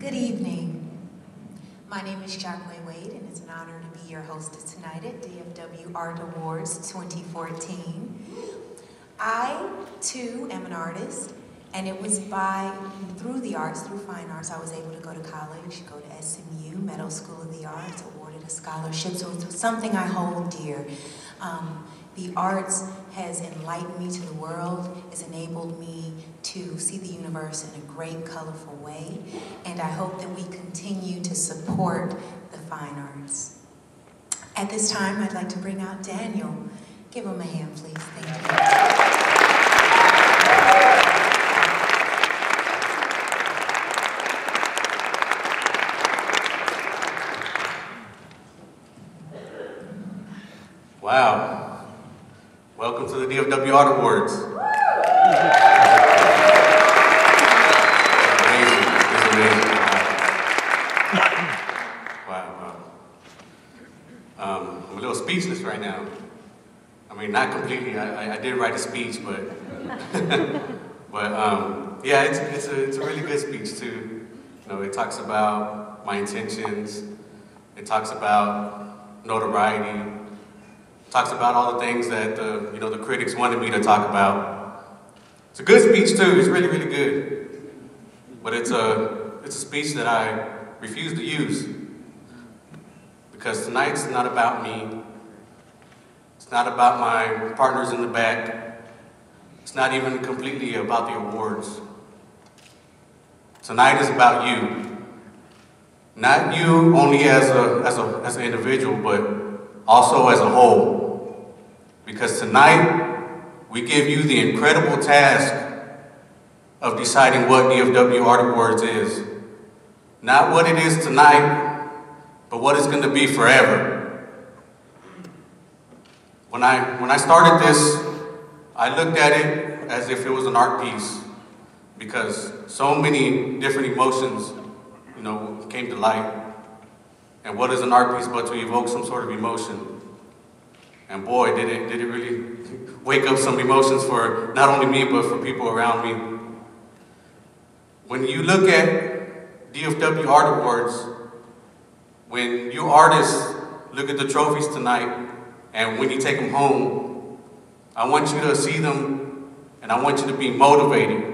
Good evening. My name is Jacqueline Wade, and it's an honor to be your hostess tonight at DFW Art Awards 2014. I, too, am an artist, and it was through the arts, through fine arts, I was able to go to college, go to SMU, Meadows School of the Arts, awarded a scholarship, so it's something I hold dear. The arts has enlightened me to the world, has enabled me to see the universe in a great, colorful way, and I hope that we continue to support the fine arts. At this time, I'd like to bring out Daniel. Give him a hand, please. Thank you. Wow. Welcome to the DFW Art Awards. It's amazing. Wow. I'm a little speechless right now. I mean, not completely. I did write a speech, but yeah, it's a really good speech too. You know, it talks about my intentions. It talks about notoriety. Talks about all the things that the, you know, the critics wanted me to talk about. It's a good speech too, it's really, really good. But it's a speech that I refuse to use because tonight's not about me. It's not about my partners in the back. It's not even completely about the awards. Tonight is about you. Not you only as an individual, but also as a whole, because tonight we give you the incredible task of deciding what DFW Art Awards is. Not what it is tonight, but what it's going to be forever. When I started this, I looked at it as if it was an art piece, because so many different emotions, you know, came to light. And what is an art piece but to evoke some sort of emotion? And boy, did it really wake up some emotions for not only me, but for people around me. When you look at DFW Art Awards, when you artists look at the trophies tonight, and when you take them home, I want you to see them, and I want you to be motivated.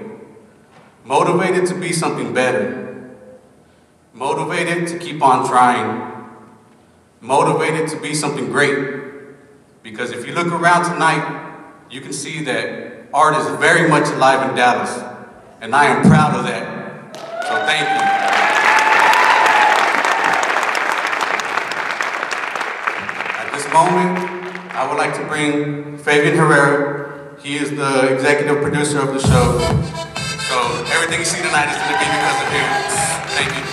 Motivated to be something better. Motivated to keep on trying. Motivated to be something great. Because if you look around tonight, you can see that art is very much alive in Dallas. And I am proud of that. So thank you. At this moment, I would like to bring Fabian Herrera. He is the executive producer of the show. So everything you see tonight is going to be because of him. Thank you.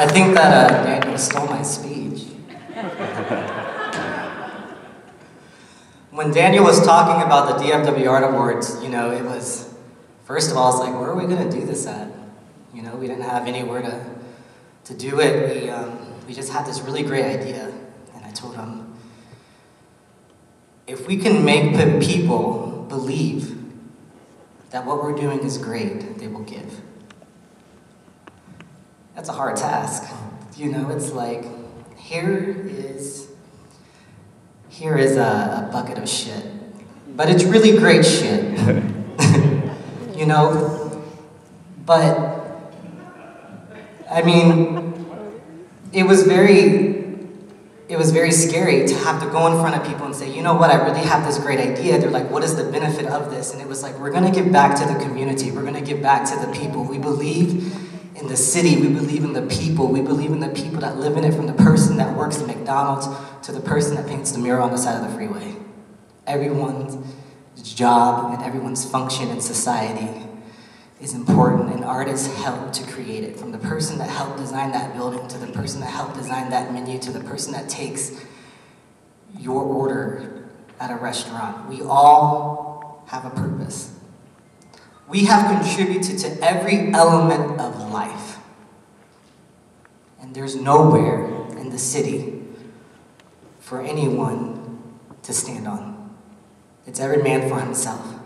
I think that Daniel stole my speech. When Daniel was talking about the DFW Art Awards, you know, it was, first of all, it's like, where are we going to do this at? You know, we didn't have anywhere to do it. We just had this really great idea, and I told him, if we can make the people believe that what we're doing is great, they will give. That's a hard task, you know. It's like, here is a bucket of shit, but it's really great shit, you know. But I mean, it was very scary to have to go in front of people and say, you know what, I really have this great idea. They're like, what is the benefit of this? And it was like, we're gonna give back to the community. We're gonna give back to the people. We believe in the city, we believe in the people. We believe in the people that live in it, from the person that works at McDonald's to the person that paints the mural on the side of the freeway. Everyone's job and everyone's function in society is important, and artists help to create it. From the person that helped design that building to the person that helped design that menu to the person that takes your order at a restaurant. We all have a purpose. We have contributed to every element of life. And there's nowhere in the city for anyone to stand on. It's every man for himself.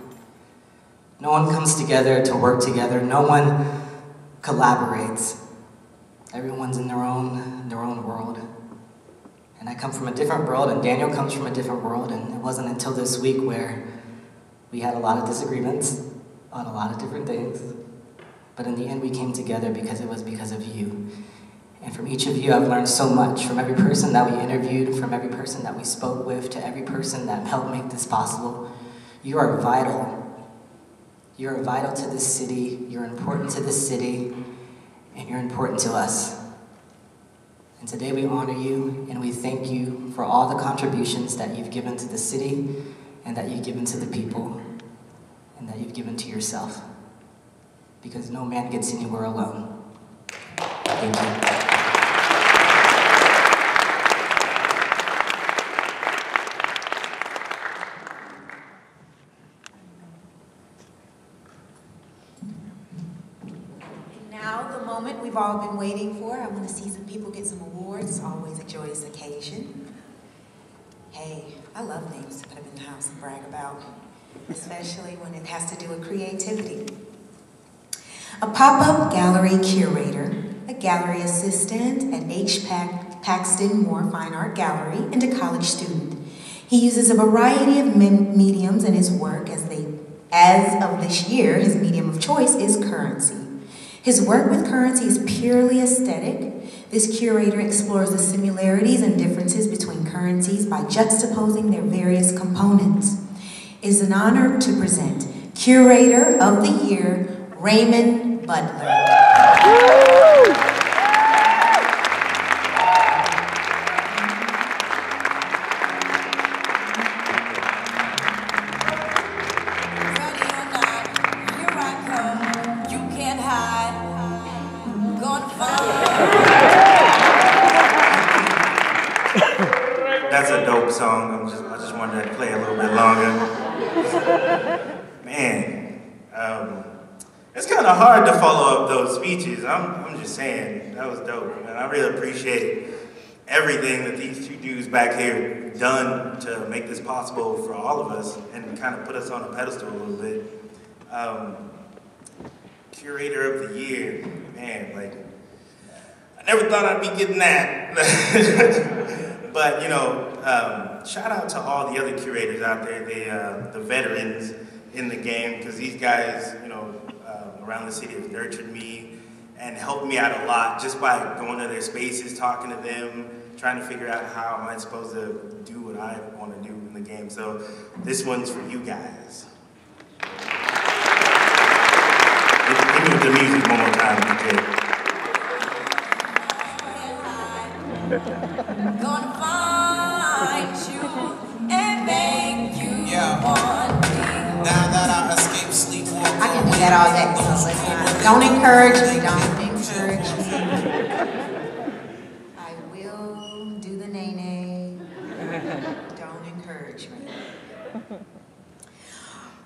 No one comes together to work together. No one collaborates. Everyone's in their own world. And I come from a different world, and Daniel comes from a different world, and it wasn't until this week where we had a lot of disagreements. on a lot of different things, but in the end we came together because it was because of you. And from each of you, I've learned so much, from every person that we interviewed, from every person that we spoke with, to every person that helped make this possible. You are vital. You are vital to this city, you're important to this city, and you're important to us. And today we honor you, and we thank you for all the contributions that you've given to the city, and that you've given to the people, and that you've given to yourself. Because no man gets anywhere alone. Thank you. We've all been waiting for. I want to see some people get some awards. It's always a joyous occasion. Hey, I love names to put them in the house and brag about, especially when it has to do with creativity. A pop-up gallery curator, a gallery assistant at H. Pa Paxton Moore Fine Art Gallery, and a college student. He uses a variety of mediums in his work. As of this year, his medium of choice is currency. His work with currency is purely aesthetic. This curator explores the similarities and differences between currencies by juxtaposing their various components. It is an honor to present Curator of the Year, Raymond Butler. I'm just saying, that was dope, and I really appreciate everything that these two dudes back here done to make this possible for all of us and kind of put us on a pedestal a little bit. Curator of the Year, man, like, I never thought I'd be getting that. But, you know, shout out to all the other curators out there, the veterans in the game, because these guys, you know, around the city have nurtured me and helped me out a lot just by going to their spaces, talking to them, trying to figure out how am I supposed to do what I want to do in the game. So this one's for you guys. Give me the music one more time, DJ. Gonna find you and make you want me. Now that I escaped sleep, I can do that all day. So let's not. Don't encourage me. Don't encourage me. I will do the nay-nay. Don't encourage me.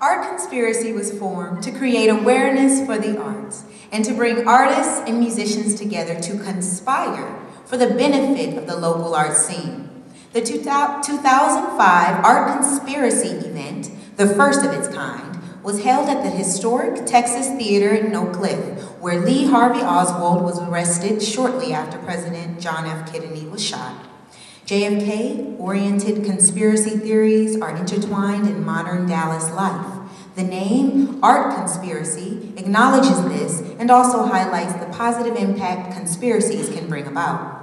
Art Conspiracy was formed to create awareness for the arts and to bring artists and musicians together to conspire for the benefit of the local art scene. The 2005 Art Conspiracy event, the first of its kind, was held at the historic Texas Theater in Oak Cliff, where Lee Harvey Oswald was arrested shortly after President John F. Kennedy was shot. JFK-oriented conspiracy theories are intertwined in modern Dallas life. The name Art Conspiracy acknowledges this and also highlights the positive impact conspiracies can bring about.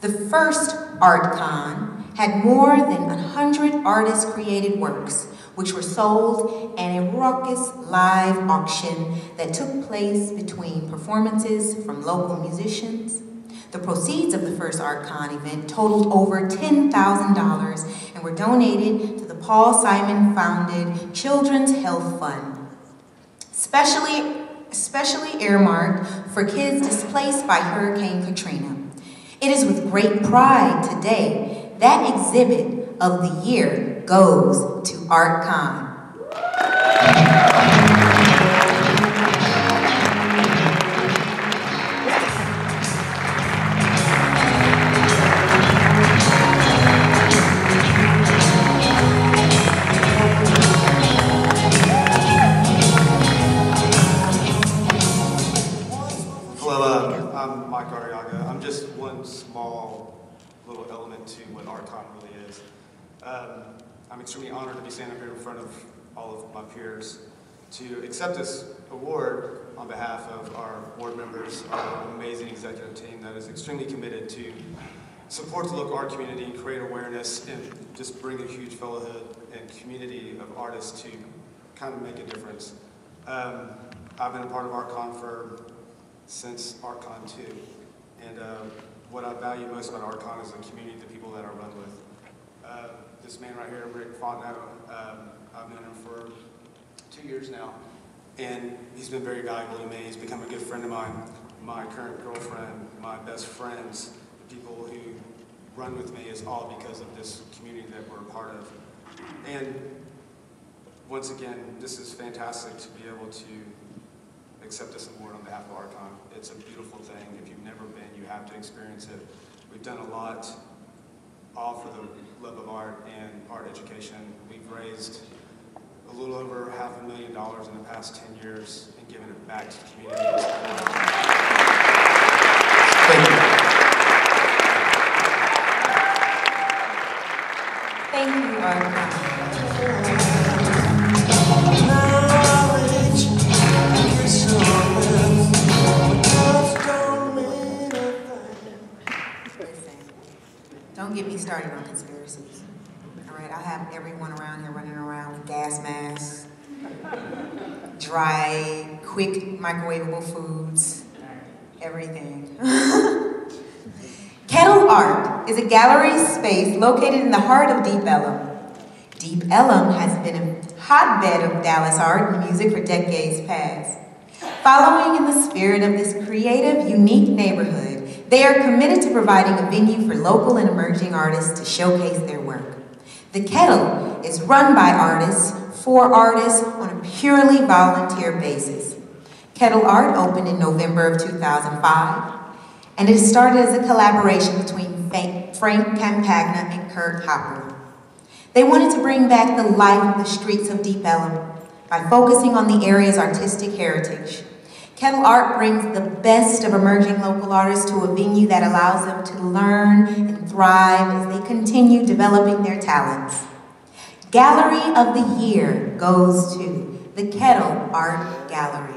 The first ArtCon had more than 100 artist-created works, which were sold at a raucous live auction that took place between performances from local musicians. The proceeds of the first ArtCon event totaled over $10,000 and were donated to the Paul Simon-founded Children's Health Fund, specially earmarked for kids displaced by Hurricane Katrina. It is with great pride today that Exhibit of the Year goes to ArtCon. Hello, I'm Mike Arriaga. I'm just one small little element to what ArtCon really is. I'm extremely honored to be standing up here in front of all of my peers to accept this award on behalf of our board members, our amazing executive team that is extremely committed to support the local art community, create awareness, and just bring a huge fellowhood and community of artists to kind of make a difference. I've been a part of ArtCon since ArtCon 2, and what I value most about ArtCon is the community, the people that I run with. This man right here, Rick Fontenot, I've known him for 2 years now, and he's been very valuable to me. He's become a good friend of mine, my current girlfriend, my best friends, the people who run with me is all because of this community that we're a part of. And once again, this is fantastic to be able to accept this award on behalf of ArtCon. It's a beautiful thing. If you've never been, you have to experience it. We've done a lot, all for the love of art and art education. We've raised a little over $500,000 in the past 10 years and given it back to the community. Thank you, ArtCon. Don't get me started on conspiracies. All right, I have everyone around here running around with gas masks, dry, quick microwavable foods, everything. Kettle Art is a gallery space located in the heart of Deep Ellum. Deep Ellum has been a hotbed of Dallas art and music for decades past. Following in the spirit of this creative, unique neighborhood, they are committed to providing a venue for local and emerging artists to showcase their work. The Kettle is run by artists, for artists, on a purely volunteer basis. Kettle Art opened in November of 2005, and it started as a collaboration between Frank Campagna and Kurt Hopper. They wanted to bring back the life of the streets of Deep Ellum by focusing on the area's artistic heritage. Kettle Art brings the best of emerging local artists to a venue that allows them to learn and thrive as they continue developing their talents. Gallery of the Year goes to the Kettle Art Gallery.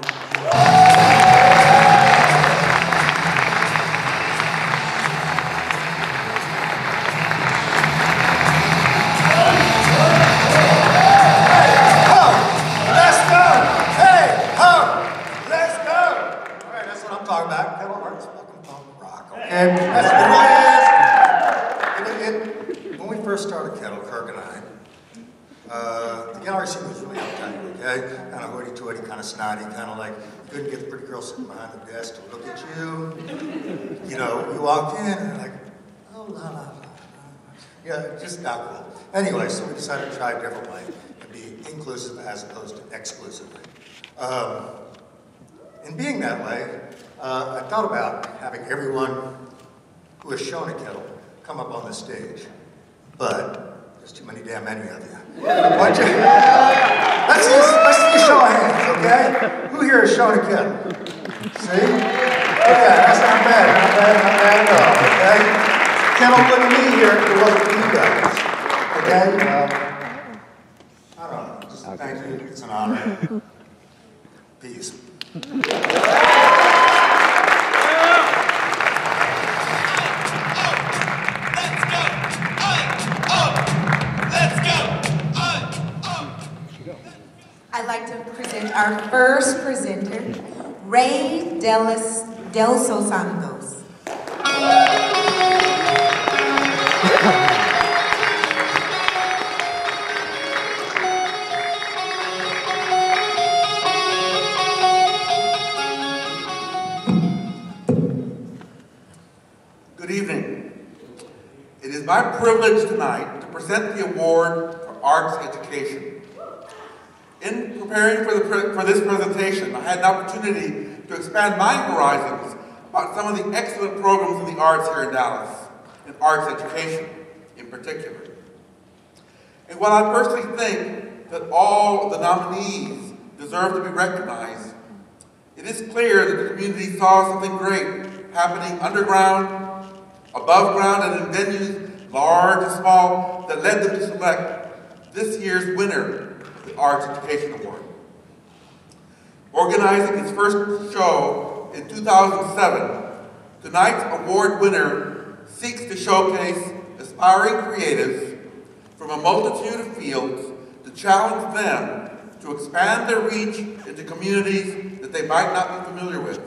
When we first started Kettle, Kirk and I, the gallery scene was really uptight, okay? Kind of hoity-toity, kind of snotty, kind of like, you couldn't get the pretty girl sitting behind the desk to look at you. You know, you walked in and like, oh, la, la, la, la. Yeah, just not cool. Anyway, so we decided to try a different way and be inclusive as opposed to exclusively. And being that way, I thought about having everyone who has shown a kettle come up on the stage, but there's too many damn many of you. Let's see a show of hands, okay? Who here has shown a kettle? See? Okay, that's not bad, not bad at all, okay? Kettle wouldn't be here if it wasn't you guys, okay? I don't know, just thank you, it's an honor. Peace. I'd like to present our first presenter, Ray Delis Delso Santos. Good evening. It is my privilege tonight to present the award for arts education. In preparing for this presentation, I had an opportunity to expand my horizons about some of the excellent programs in the arts here in Dallas, and arts education in particular. And while I personally think that all of the nominees deserve to be recognized, it is clear that the community saw something great happening underground, above ground, and in venues, large and small, that led them to select this year's winner, the Arts Education Award. organizing his first show in 2007. Tonight's award winner seeks to showcase aspiring creatives from a multitude of fields to challenge them to expand their reach into communities that they might not be familiar with,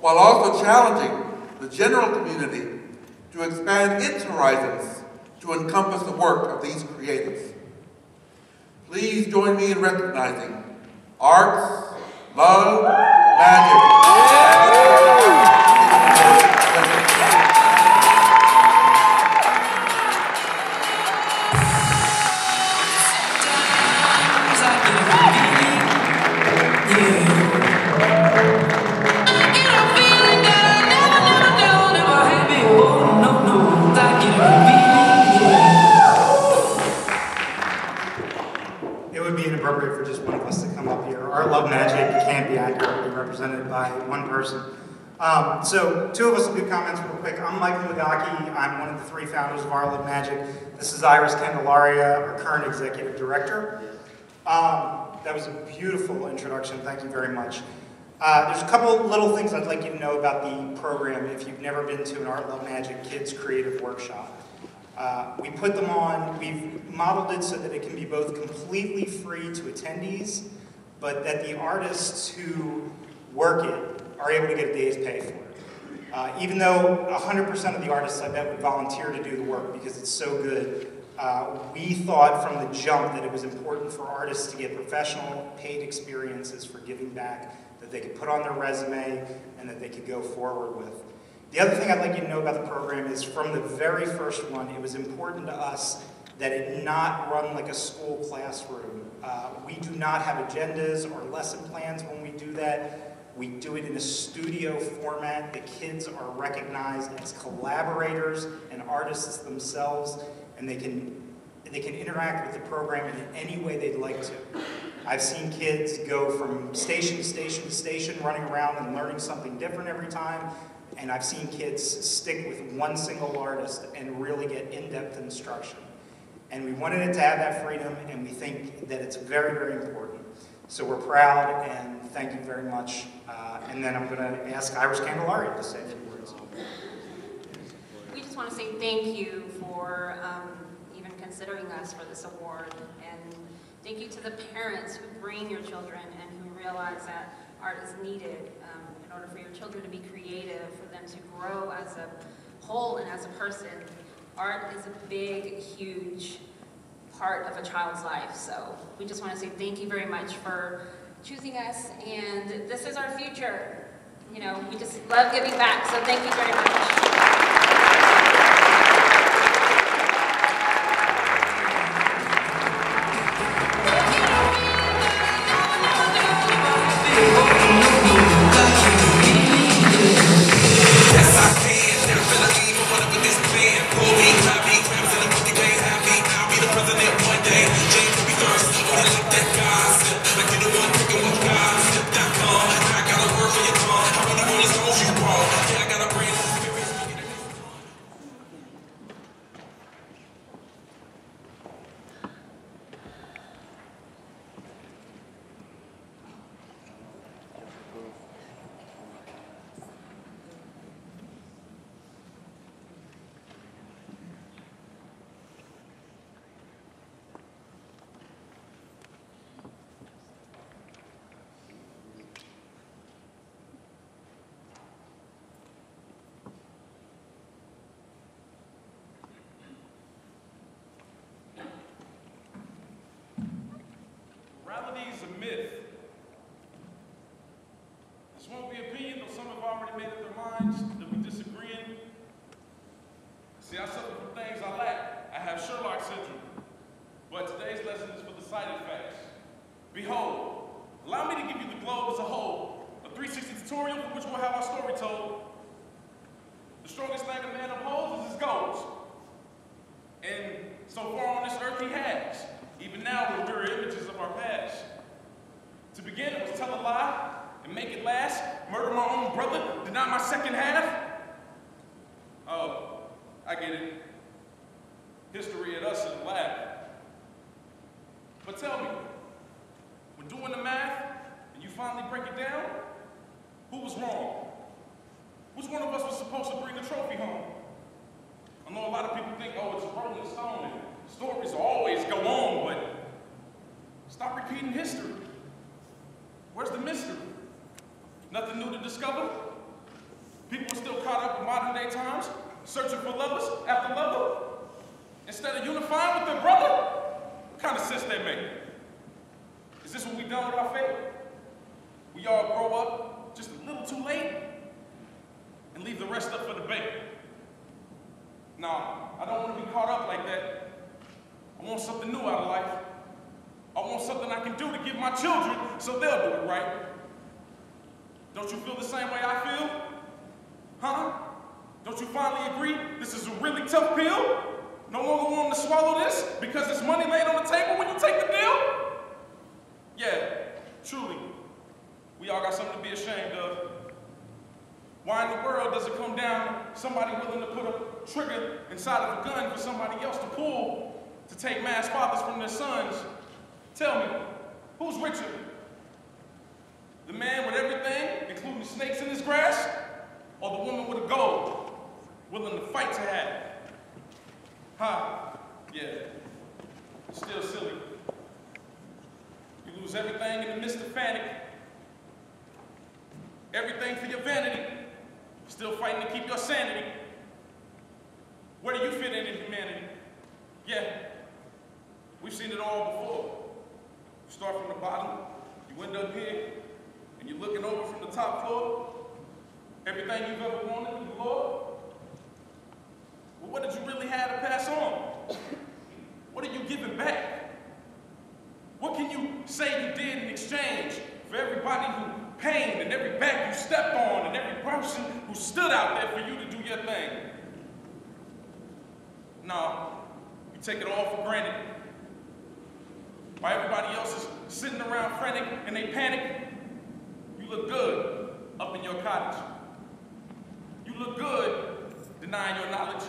while also challenging the general community to expand its horizons to encompass the work of these creatives. Please join me in recognizing Art Love Magic. By one person. So two of us will do comments real quick. I'm Mike Mudaki. I'm one of the three founders of Art Love Magic. This is Iris Candelaria, our current executive director. That was a beautiful introduction. Thank you very much. There's a couple little things I'd like you to know about the program if you've never been to an Art Love Magic Kids Creative Workshop. We put them on, we've modeled it so that it can be both completely free to attendees, but that the artists who work it are able to get a day's pay for it. Even though 100% of the artists I bet would volunteer to do the work because it's so good, we thought from the jump that it was important for artists to get professional paid experiences for giving back that they could put on their resume and that they could go forward with. The other thing I'd like you to know about the program is from the very first one, it was important to us that it not run like a school classroom. We do not have agendas or lesson plans when we do that. We do it in a studio format. The kids are recognized as collaborators and artists themselves, and they can interact with the program in any way they'd like to. I've seen kids go from station to station to station, running around and learning something different every time, and I've seen kids stick with one single artist and really get in-depth instruction. And we wanted it to have that freedom, and we think that it's very, very important. So we're proud, and thank you very much. And then I'm going to ask Iris Candelaria to say a few words. We just want to say thank you for even considering us for this award. And thank you to the parents who bring your children and who realize that art is needed in order for your children to be creative, for them to grow as a whole and as a person. Art is a big, huge part of a child's life. So we just want to say thank you very much for choosing us, and this is our future. You know, we just love giving back, so thank you very much. But tell me, when doing the math, and you finally break it down, who was wrong? Which one of us was supposed to bring the trophy home? I know a lot of people think, oh, it's Rolling Stone, and stories always go on, but stop repeating history. Where's the mystery? Nothing new to discover? People are still caught up in modern day times, searching for lovers after lover, instead of unifying with their brother? What kind of sense they make? Is this what we've done with our faith? We all grow up just a little too late and leave the rest up for debate. Now, I don't want to be caught up like that. I want something new out of life. I want something I can do to give my children so they'll do it right. Don't you feel the same way I feel? Huh? Don't you finally agree this is a really tough pill? No longer wanting to swallow this because there's money laid on the table when you take the deal? Yeah, truly, we all got something to be ashamed of. Why in the world does it come down to somebody willing to put a trigger inside of a gun for somebody else to pull to take mass fathers from their sons? Tell me, who's Richard? The man with everything, including snakes in his grass, or the woman with a gold, willing to fight to have it? Ha, yeah, still silly. You lose everything in the midst of panic, everything for your vanity, still fighting to keep your sanity. Where do you fit into humanity? Yeah, we've seen it all before. You start from the bottom, you end up here, and you're looking over from the top floor. Everything you've ever wanted, you love. Well, what did you really have to pass on? What are you giving back? What can you say you did in exchange for everybody who pained and every back you stepped on and every person who stood out there for you to do your thing? No, you take it all for granted. While everybody else is sitting around frantic and they panic, you look good up in your cottage. You look good denying your knowledge.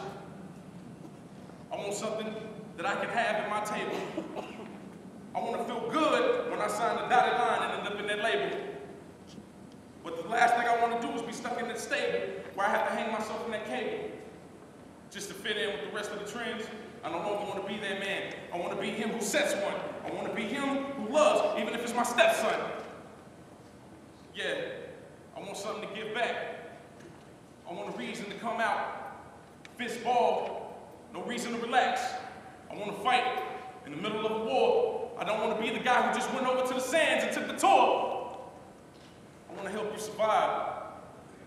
I want something that I can have at my table. I want to feel good when I sign the dotted line and end up in that label. But the last thing I want to do is be stuck in that stable where I have to hang myself in that cable just to fit in with the rest of the trends. I don't know if I want to be that man. I want to be him who sets one. I want to be him who loves, even if it's my stepson. Yeah, I want something to give back. I want a reason to come out, fist balled, no reason to relax. I want to fight in the middle of a war. I don't want to be the guy who just went over to the sands and took the tour. I want to help you survive.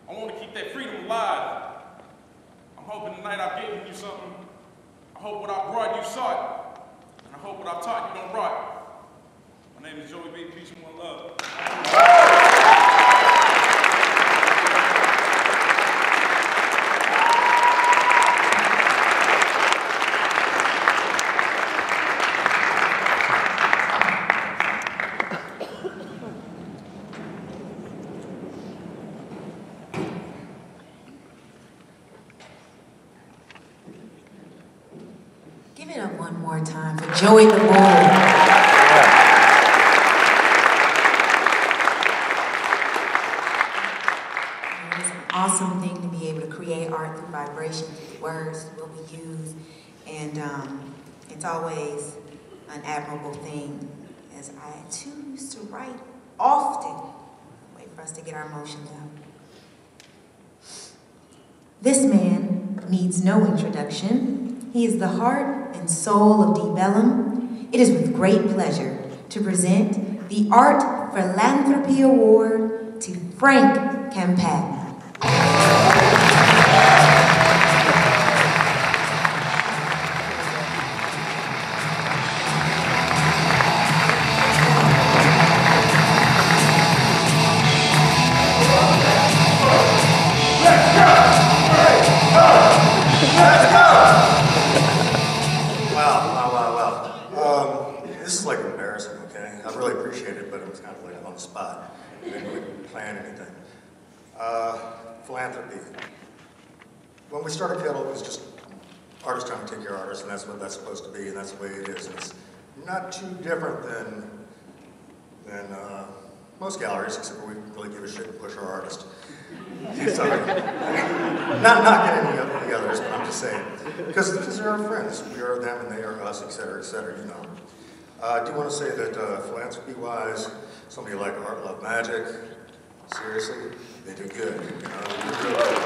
I want to keep that freedom alive. I'm hoping tonight I've given you something. I hope what I brought you saw it. And I hope what I taught you don't rot. My name is Joey B. Peace and one love. Joey B. It's an awesome thing to be able to create art through vibrations. Words will be used, and it's always an admirable thing. As I too used to write often, wait for us to get our emotions out. This man needs no introduction. He is the heart and soul of Deep Ellum. It is with great pleasure to present the Art Philanthropy Award to Frank Campagna. Philanthropy. When we started Kettle, it was just artists trying to take your artists, and that's what that's supposed to be, and that's the way it is. And it's not too different than most galleries, except for we really give a shit and push our artists. Sorry. not getting any others, but I'm just saying. Because they're our friends. We are them and they are us, et cetera, you know. I do want to say that philanthropy-wise, somebody like Art Love Magic, seriously, they do good. You know, they do good.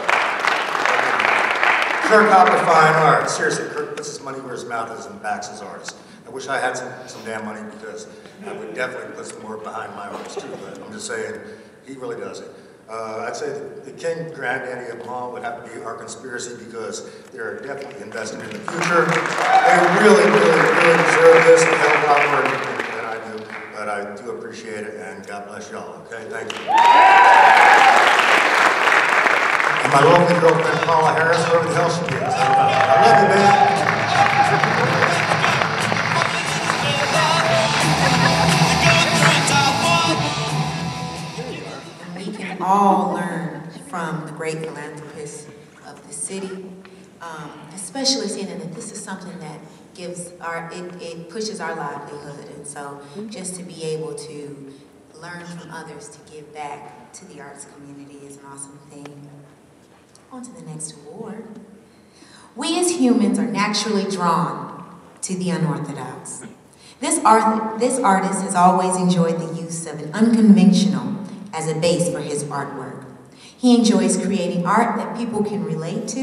Kurt Hopper Fine Art. Seriously, Kurt puts his money where his mouth is and backs his artists. I wish I had some damn money because I would definitely put some more behind my artists too, but I'm just saying, he really does it. I'd say the king granddaddy of them all would have to be Art Conspiracy because they're definitely investing in the future. They really, really, really deserve this and help out more than I do, but I do appreciate it and God bless y'all, okay? Thank you. And my lovely girlfriend, Paula Harris, wherever the hell she is. I love you, man. All learn from the great philanthropists of the city, especially seeing that this is something that gives our, it pushes our livelihood, and so just to be able to learn from others to give back to the arts community is an awesome thing. On to the next award. We as humans are naturally drawn to the unorthodox. This artist has always enjoyed the use of an unconventional as a base for his artwork. He enjoys creating art that people can relate to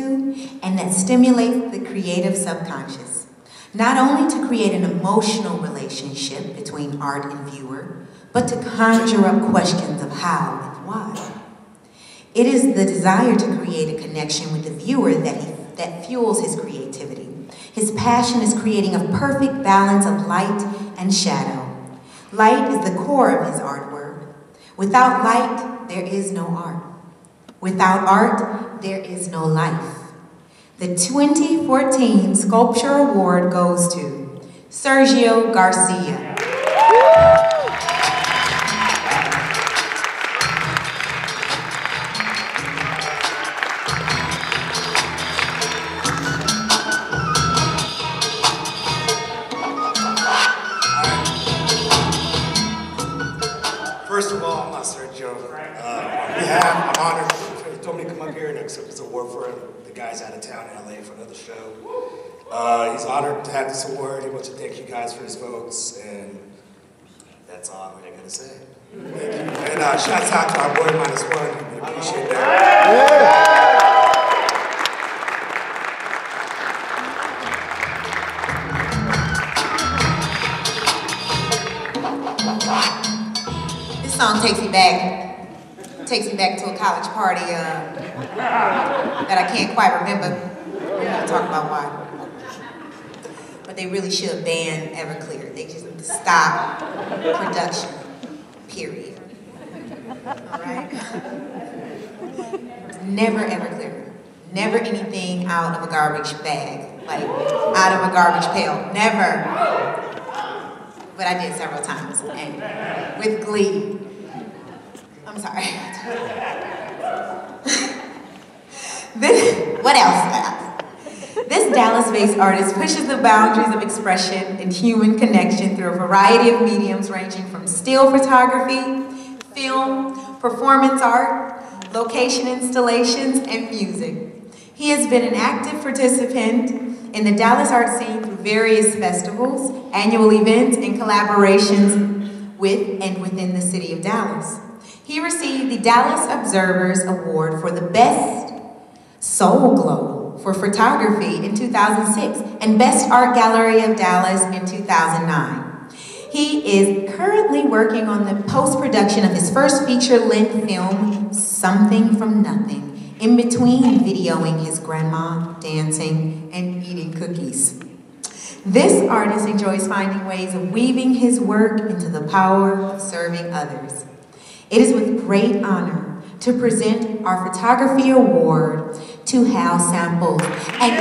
and that stimulates the creative subconscious, not only to create an emotional relationship between art and viewer, but to conjure up questions of how and why. It is the desire to create a connection with the viewer that fuels his creativity. His passion is creating a perfect balance of light and shadow. Light is the core of his artwork. Without light, there is no art. Without art, there is no life. The 2014 Sculpture Award goes to Sergio Garcia. He's honored to have this award. He wants to thank you guys for his votes, and that's all I'm going to say. Thank you. And shouts out to our boy Minus One. We appreciate that. This song takes me back. It takes me back to a college party that I can't quite remember. We're going to talk about why. They really should ban Everclear. They just need to stop production, period. All right? Never Everclear. Never anything out of a garbage bag, like out of a garbage pail. Never. But I did several times, and with glee. I'm sorry. Then, what else? This Dallas-based artist pushes the boundaries of expression and human connection through a variety of mediums ranging from still photography, film, performance art, location installations, and music. He has been an active participant in the Dallas art scene through various festivals, annual events, and collaborations with and within the city of Dallas. He received the Dallas Observers Award for the Best Soul Glow for photography in 2006 and Best Art Gallery of Dallas in 2009. He is currently working on the post-production of his first feature-length film, Something from Nothing, in between videoing his grandma dancing and eating cookies. This artist enjoys finding ways of weaving his work into the power of serving others. It is with great honor to present our photography award to Hal Sample, and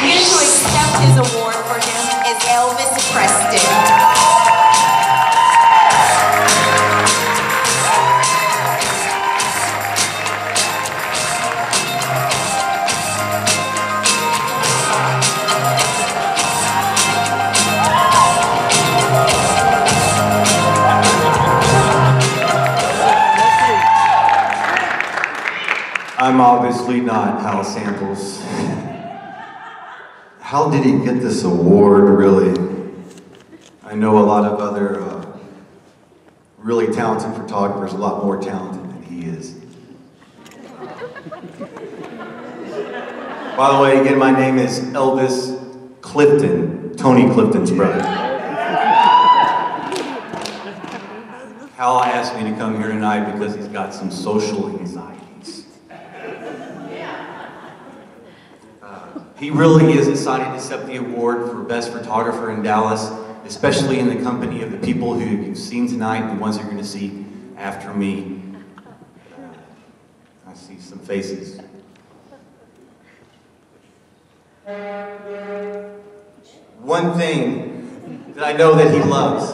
here to accept his award for him is Elvis Preston. I'm obviously not Hal Samples. How did he get this award, really? I know a lot of other really talented photographers, a lot more talented than he is. By the way, again, my name is Elvis Clifton, Tony Clifton's brother. Hal asked me to come here tonight because he's got some social anxieties. He really is excited to accept the award for Best Photographer in Dallas, especially in the company of the people who you've seen tonight and the ones you're going to see after me. I see some faces. One thing that I know that he loves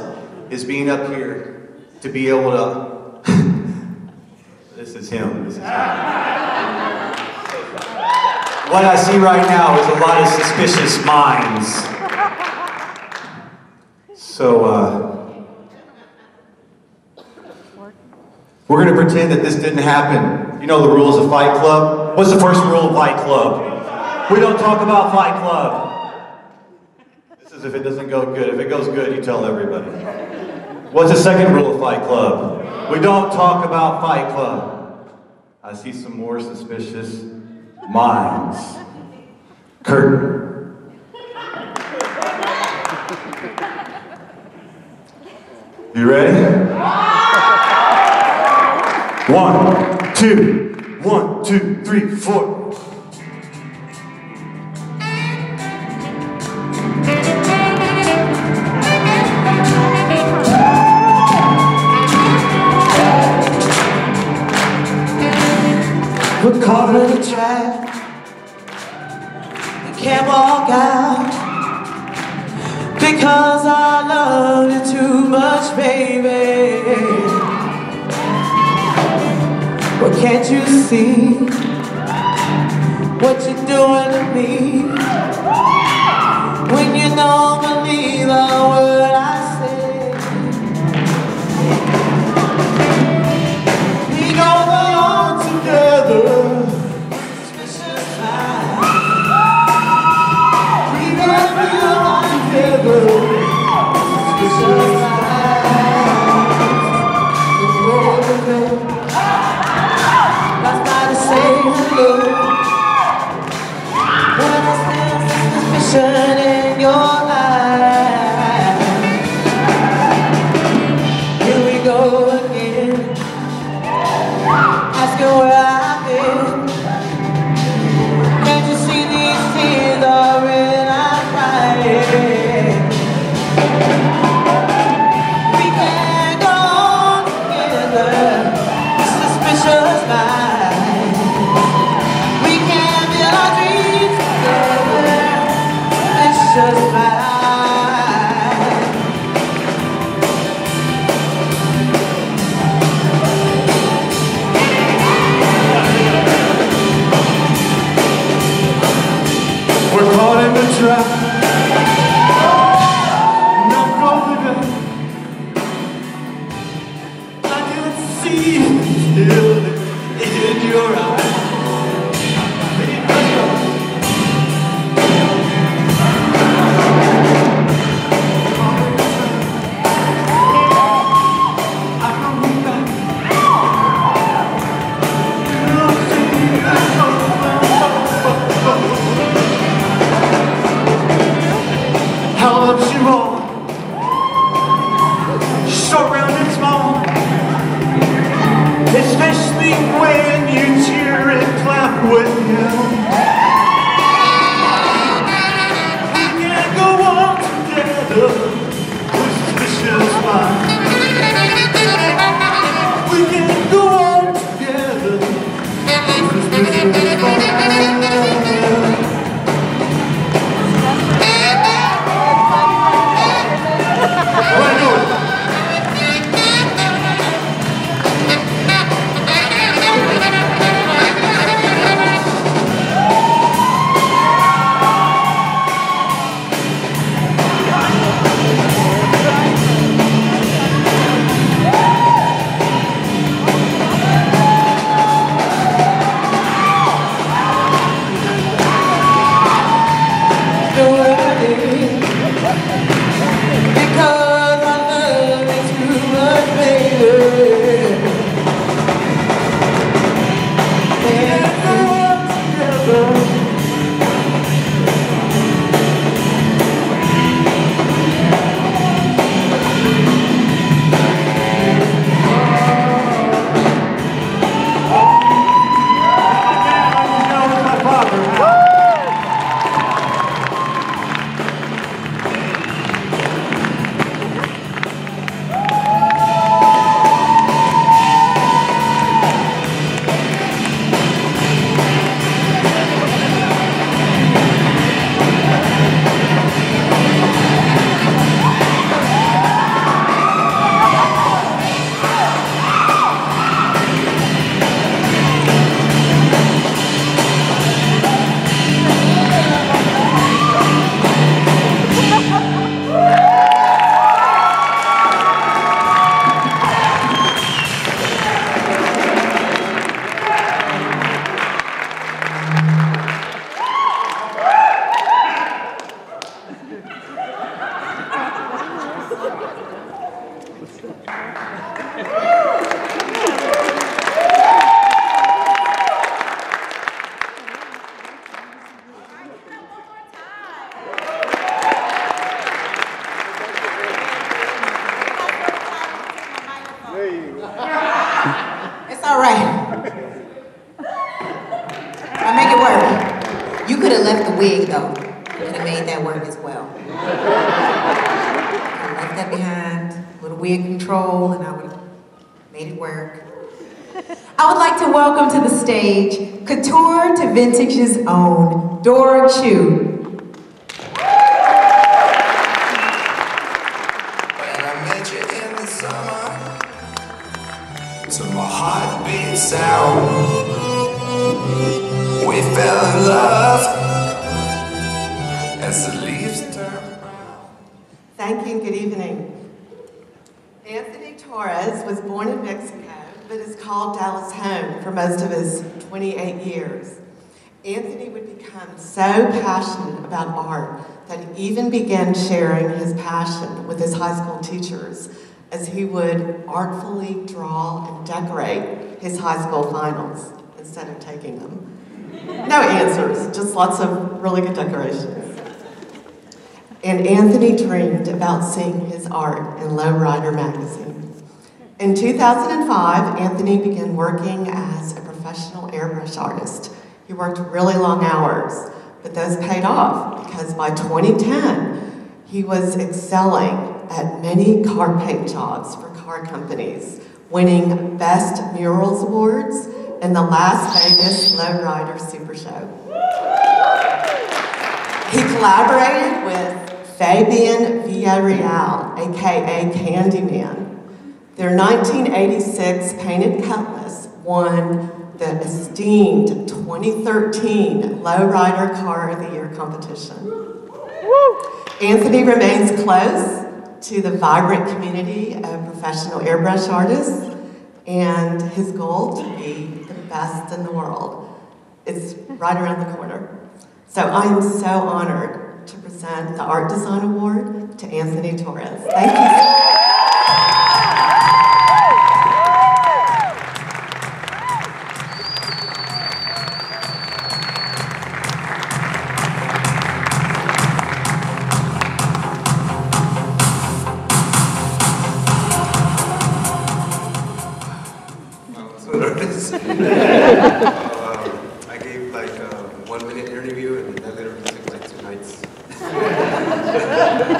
is being up here. To be able to, this is him. What I see right now is a lot of suspicious minds. So, we're gonna pretend that this didn't happen. You know the rules of Fight Club? What's the first rule of Fight Club? We don't talk about Fight Club. This is if it doesn't go good. If it goes good, you tell everybody. What's the second rule of Fight Club? We don't talk about Fight Club. I see some more suspicious minds. Curtain. You ready? 1, 2, 1, 2, 3, 4. We're caught in a trap, we can't walk out, because I loved you too much, baby. Well, can't you see what you're doing to me, when you don't believe a word I say? We go along together. In your life, here we go again, asking where I've been. Can't you see these tears are in our crying? We can't go on together, suspicious minds. We can't build our dreams together. Just my we're caught in the trap. No problem. I didn't see still in your eyes. Especially when you tear it. All right. I'll make it work. You could have left the wig, though. You could have made that work as well. I left that behind, a little wig control, and I would have made it work. I would like to welcome to the stage, couture to vintage's own, Dora Chu. Sound. We fell in love as the leaves turned brown. Thank you and good evening. Anthony Torres was born in Mexico, but has called Dallas home for most of his 28 years. Anthony would become so passionate about art that he even began sharing his passion with his high school teachers, as he would artfully draw and decorate his high school finals instead of taking them. No answers, just lots of really good decorations. And Anthony dreamed about seeing his art in Lowrider magazine. In 2005, Anthony began working as a professional airbrush artist. He worked really long hours, but those paid off because by 2010, he was excelling at many car paint jobs for car companies, winning Best Murals Awards in the Las Vegas Lowrider Super Show. He collaborated with Fabian Herrera, aka Candyman. Their 1986 painted Cutlass won the esteemed 2013 Lowrider Car of the Year competition. Anthony remains close to the vibrant community of professional airbrush artists, and his goal to be the best in the world is right around the corner. So I am so honored to present the Art Design Award to Anthony Torres. Thank you. I gave like a 1-minute interview, and that literally took like 2 nights.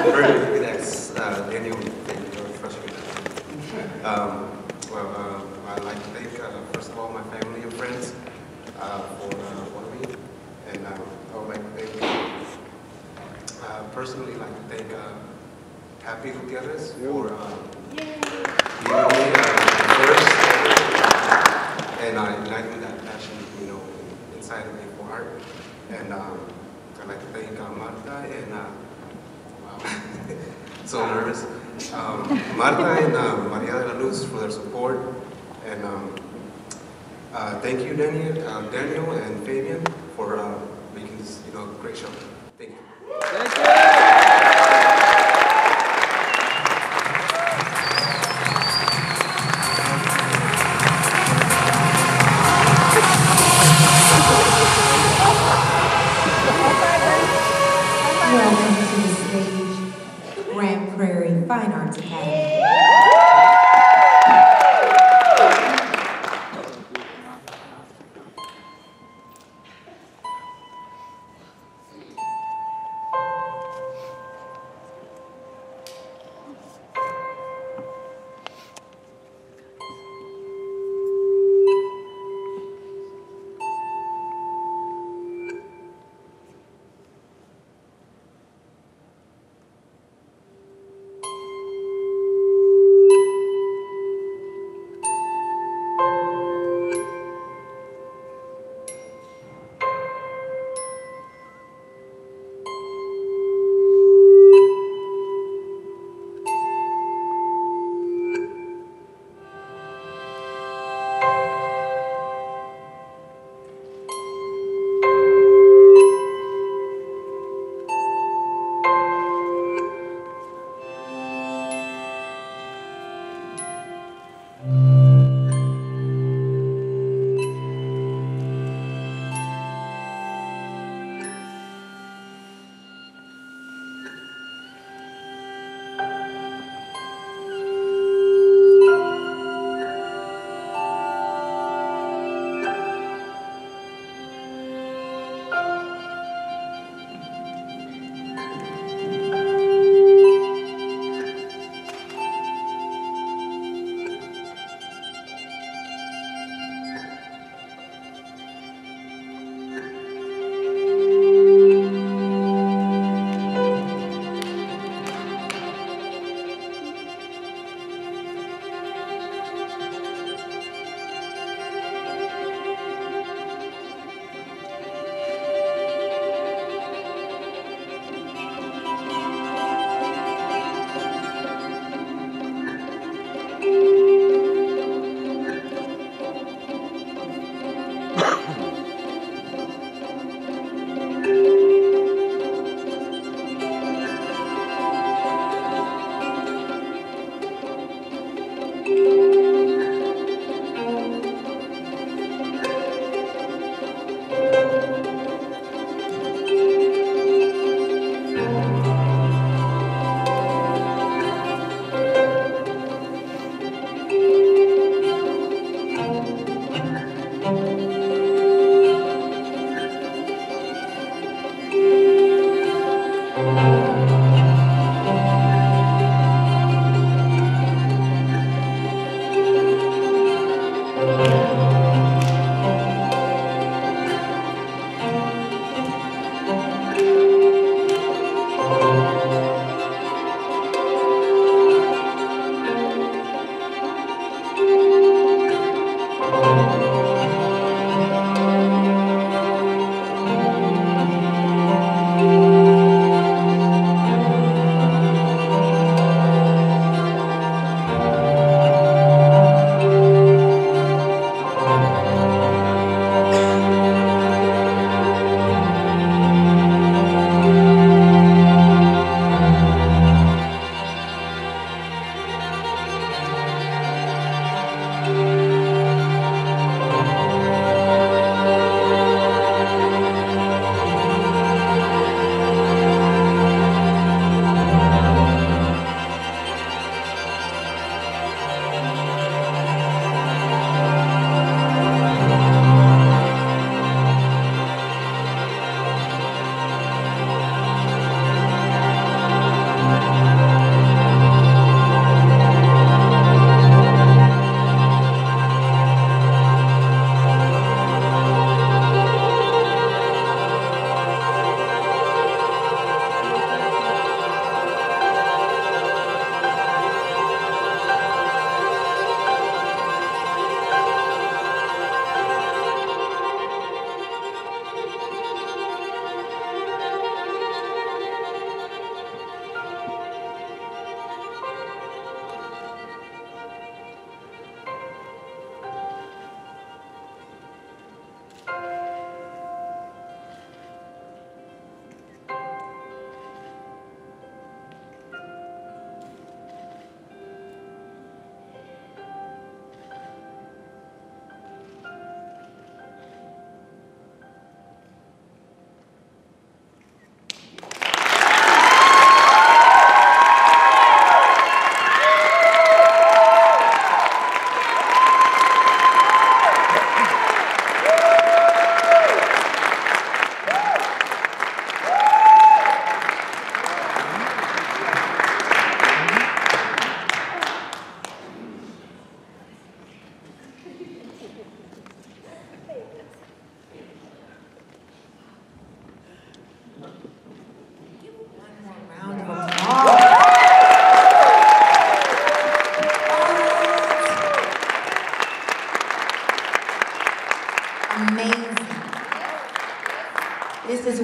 For the next annual thing, freshman. I'd like to thank, first of all, my family and friends for wanting me, and I would like to thank, personally, like to thank Happy Gutierrez for giving me and igniting that passion, you know, inside of me for art. And I'd like to thank Marta and, wow, so nervous. Marta and Maria de la Luz for their support. And thank you, Daniel and Fabian for making this, you know, great show. Thank you. Thank you.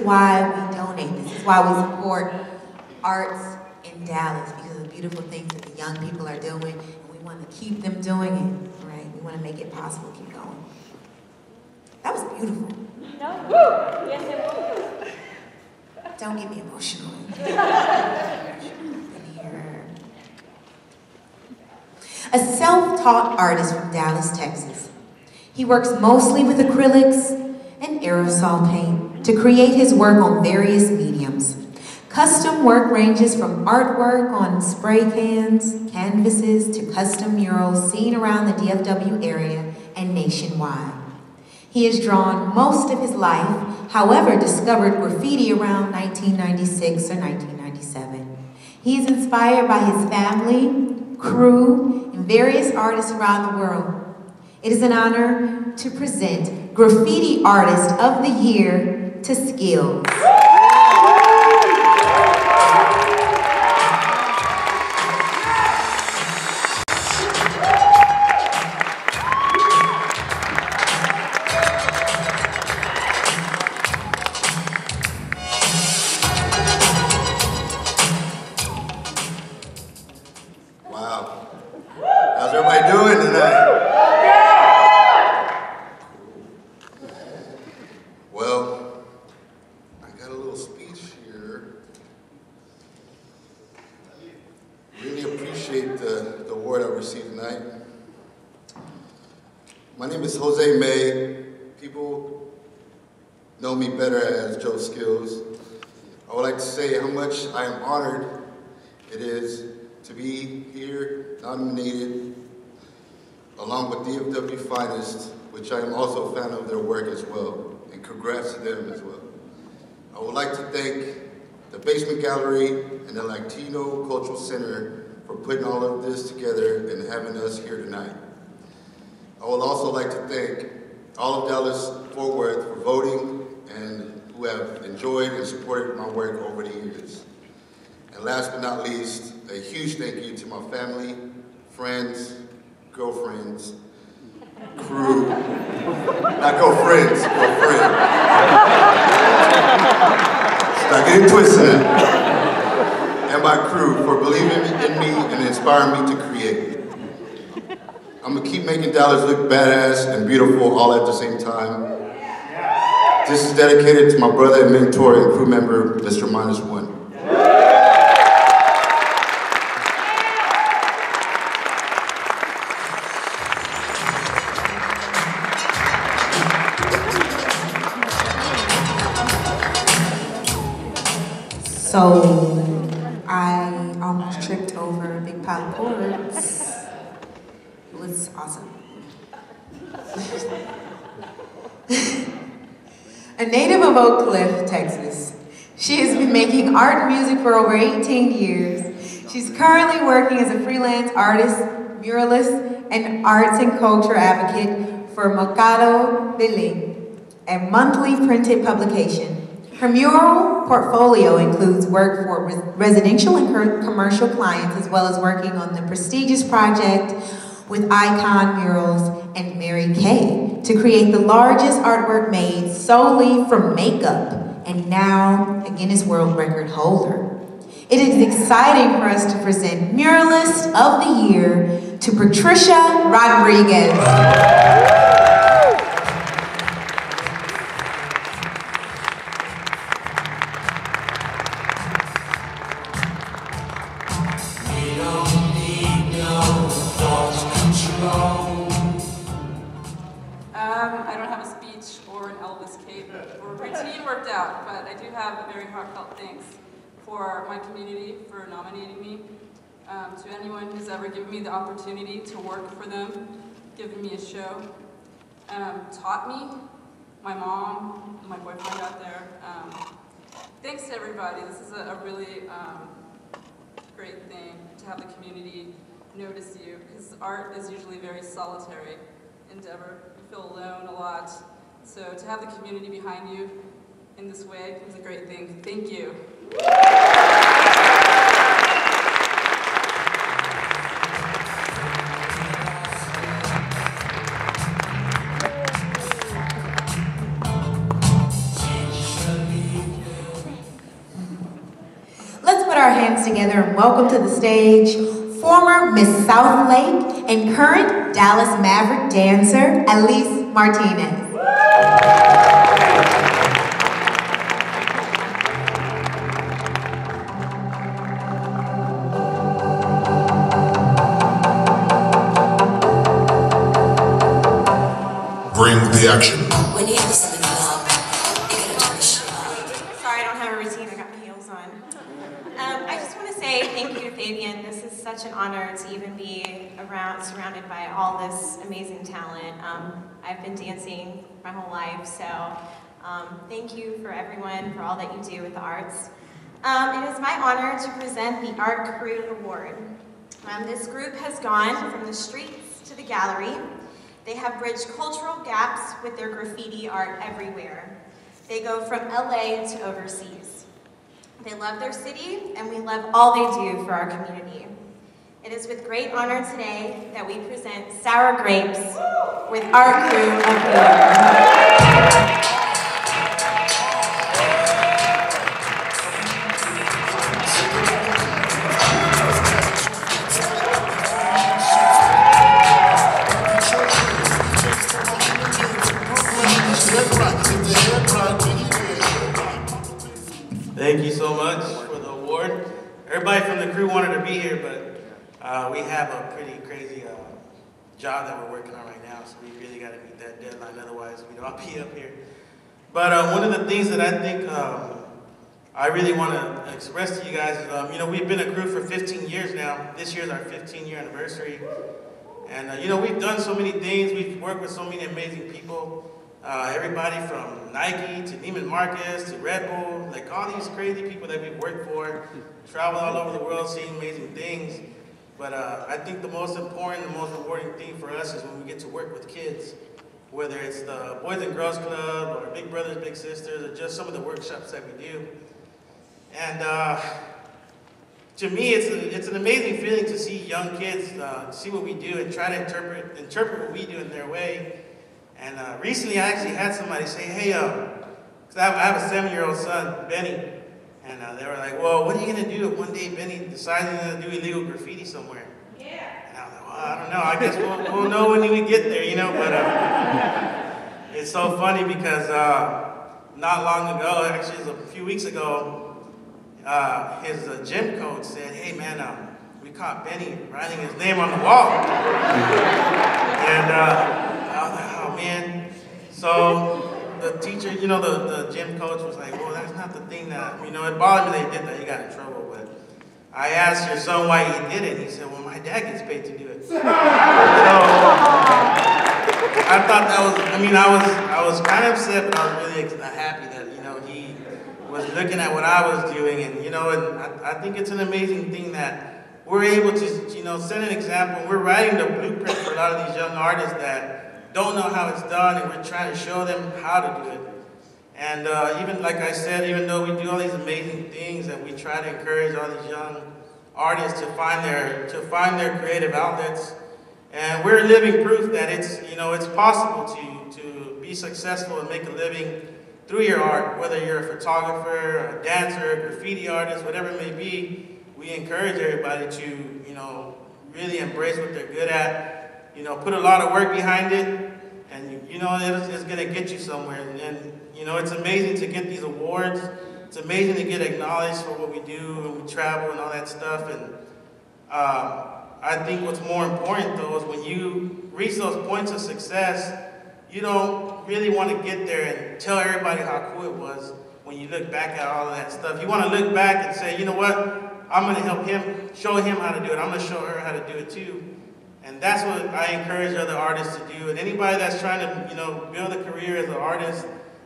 Why we donate. This is why we support arts in Dallas, because of the beautiful things that the young people are doing, and we want to keep them doing it, right? We want to make it possible. Keep going. That was beautiful. No. Woo! Yes, it was. Don't get me emotional. A self-taught artist from Dallas, Texas. He works mostly with acrylics and aerosol paint to create his work on various mediums. Custom work ranges from artwork on spray cans, canvases, to custom murals seen around the DFW area and nationwide. He has drawn most of his life, however, discovered graffiti around 1996 or 1997. He is inspired by his family, crew, and various artists around the world. It is an honor to present Graffiti Artist of the Year to Skills. Which I am also a fan of their work as well, and congrats to them as well. I would like to thank the Basement Gallery and the Latino Cultural Center for putting all of this together and having us here tonight. I I would also like to thank all of Dallas-Fort Worth for voting and who have enjoyed and supported my work over the years. And last but not least, a huge thank you to my family, friends, girlfriends, crew, not girlfriends, but friends. Stop getting twisted. And my crew for believing in me and inspiring me to create. I'm gonna keep making Dallas look badass and beautiful all at the same time. This is dedicated to my brother and mentor and crew member, Mr. Minus One. So I almost tripped over a big pile of boards. It was awesome. A native of Oak Cliff, Texas, she has been making art and music for over 18 years. She's currently working as a freelance artist, muralist, and arts and culture advocate for Mercado Belén, a monthly printed publication. Her mural portfolio includes work for residential and commercial clients, as well as working on the prestigious project with Icon Murals and Mary Kay to create the largest artwork made solely from makeup, and now a Guinness World Record holder. It is exciting for us to present Muralist of the Year to Patricia Rodriguez. For my community, for nominating me, to anyone who's ever given me the opportunity to work for them, given me a show, taught me, my mom, my boyfriend out there. Thanks to everybody. This is a really great thing to have the community notice you, because art is usually a very solitary endeavor. You feel alone a lot. So to have the community behind you in this way is a great thing. Thank you. Let's put our hands together and welcome to the stage former Miss Southlake and current Dallas Maverick dancer Elise Martinez. Action. When you have something to love, you're gonna turn the shit off. Sorry, I don't have a routine. I got my heels on. I just want to say thank you to Fabian. This is such an honor to even be around, surrounded by all this amazing talent. I've been dancing my whole life, so thank you for everyone for all that you do with the arts. It is my honor to present the Art Career Award. This group has gone from the streets to the gallery. They have bridged cultural gaps with their graffiti art everywhere. They go from LA to overseas. They love their city, and we love all they do for our community. It is with great honor today that we present Sour Grapes with our crew of Woo! Thank you so much for the award. Everybody from the crew wanted to be here, but we have a pretty crazy job that we're working on right now, so we really got to meet that deadline, otherwise we'd all be up here. But one of the things that I think I really want to express to you guys is, we've been a crew for 15 years now. This year's our 15-year anniversary. And, we've done so many things. We've worked with so many amazing people. Everybody from Nike to Neiman Marcus to Red Bull, like all these crazy people that we've worked for, traveled all over the world, seeing amazing things. But I think the most important, the most rewarding thing for us is when we get to work with kids, whether it's the Boys and Girls Club or Big Brothers, Big Sisters, or just some of the workshops that we do. And to me, it's an amazing feeling to see young kids see what we do and try to interpret what we do in their way. And recently, I actually had somebody say, hey, because I have a 7-year-old son, Benny, and they were like, well, what are you going to do if one day Benny decides he's going to do illegal graffiti somewhere? Yeah. And I was like, well, I don't know. I guess we'll know when we get there, you know? But it's so funny because not long ago, actually it was a few weeks ago, his gym coach said, hey, man, we caught Benny writing his name on the wall. And I was like, oh, man. So the teacher, you know, the gym coach was like, well, that's not the thing that, you know, it bothered me that he did that. He got in trouble. But I asked your son why he did it. He said, well, my dad gets paid to do it. So I thought that was, I mean, I was kind of upset, but I was really happy that, you know, he was looking at what I was doing. And, you know, and I think it's an amazing thing that we're able to, you know, set an example. We're writing the blueprint for a lot of these young artists that don't know how it's done, and we're trying to show them how to do it. And even like I said, even though we do all these amazing things and we try to encourage all these young artists to find their creative outlets, and we're living proof that it's, you know, it's possible to be successful and make a living through your art, whether you're a photographer, a dancer, a graffiti artist, whatever it may be. We encourage everybody to, you know, really embrace what they're good at. You know, put a lot of work behind it, and you know, it's gonna get you somewhere. And you know, it's amazing to get these awards. It's amazing to get acknowledged for what we do and we travel and all that stuff. And I think what's more important though is when you reach those points of success, you don't really want to get there and tell everybody how cool it was when you look back at all of that stuff. You want to look back and say, you know what? I'm gonna help him, show him how to do it. I'm gonna show her how to do it too. And that's what I encourage other artists to do. And anybody that's trying to, you know, build a career as an artist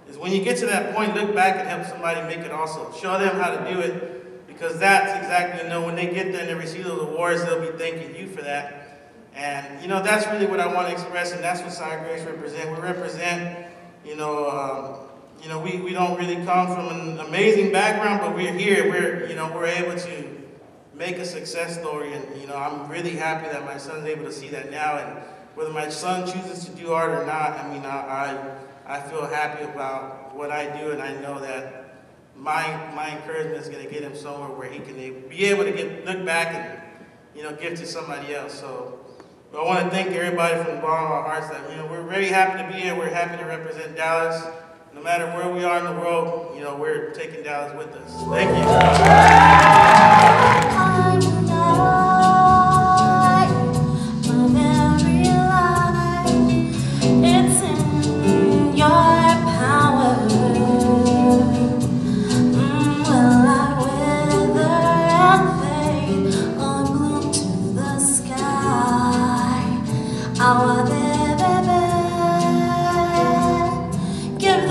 is when you get to that point, look back and help somebody make it also. Show them how to do it, because that's exactly, you know, when they get there and they receive those awards, they'll be thanking you for that. And, you know, that's really what I want to express, and that's what Side Grace represent. We represent, you know, we don't really come from an amazing background, but we're here. We're, you know, we're able to make a success story, and you know, I'm really happy that my son's able to see that now. And whether my son chooses to do art or not, I mean, I feel happy about what I do, and I know that my encouragement is going to get him somewhere where he can be able to look back and, you know, give to somebody else. So I want to thank everybody from the bottom of our hearts that, you know, we're very happy to be here. We're happy to represent Dallas. No matter where we are in the world, you know, we're taking Dallas with us. Thank you. Give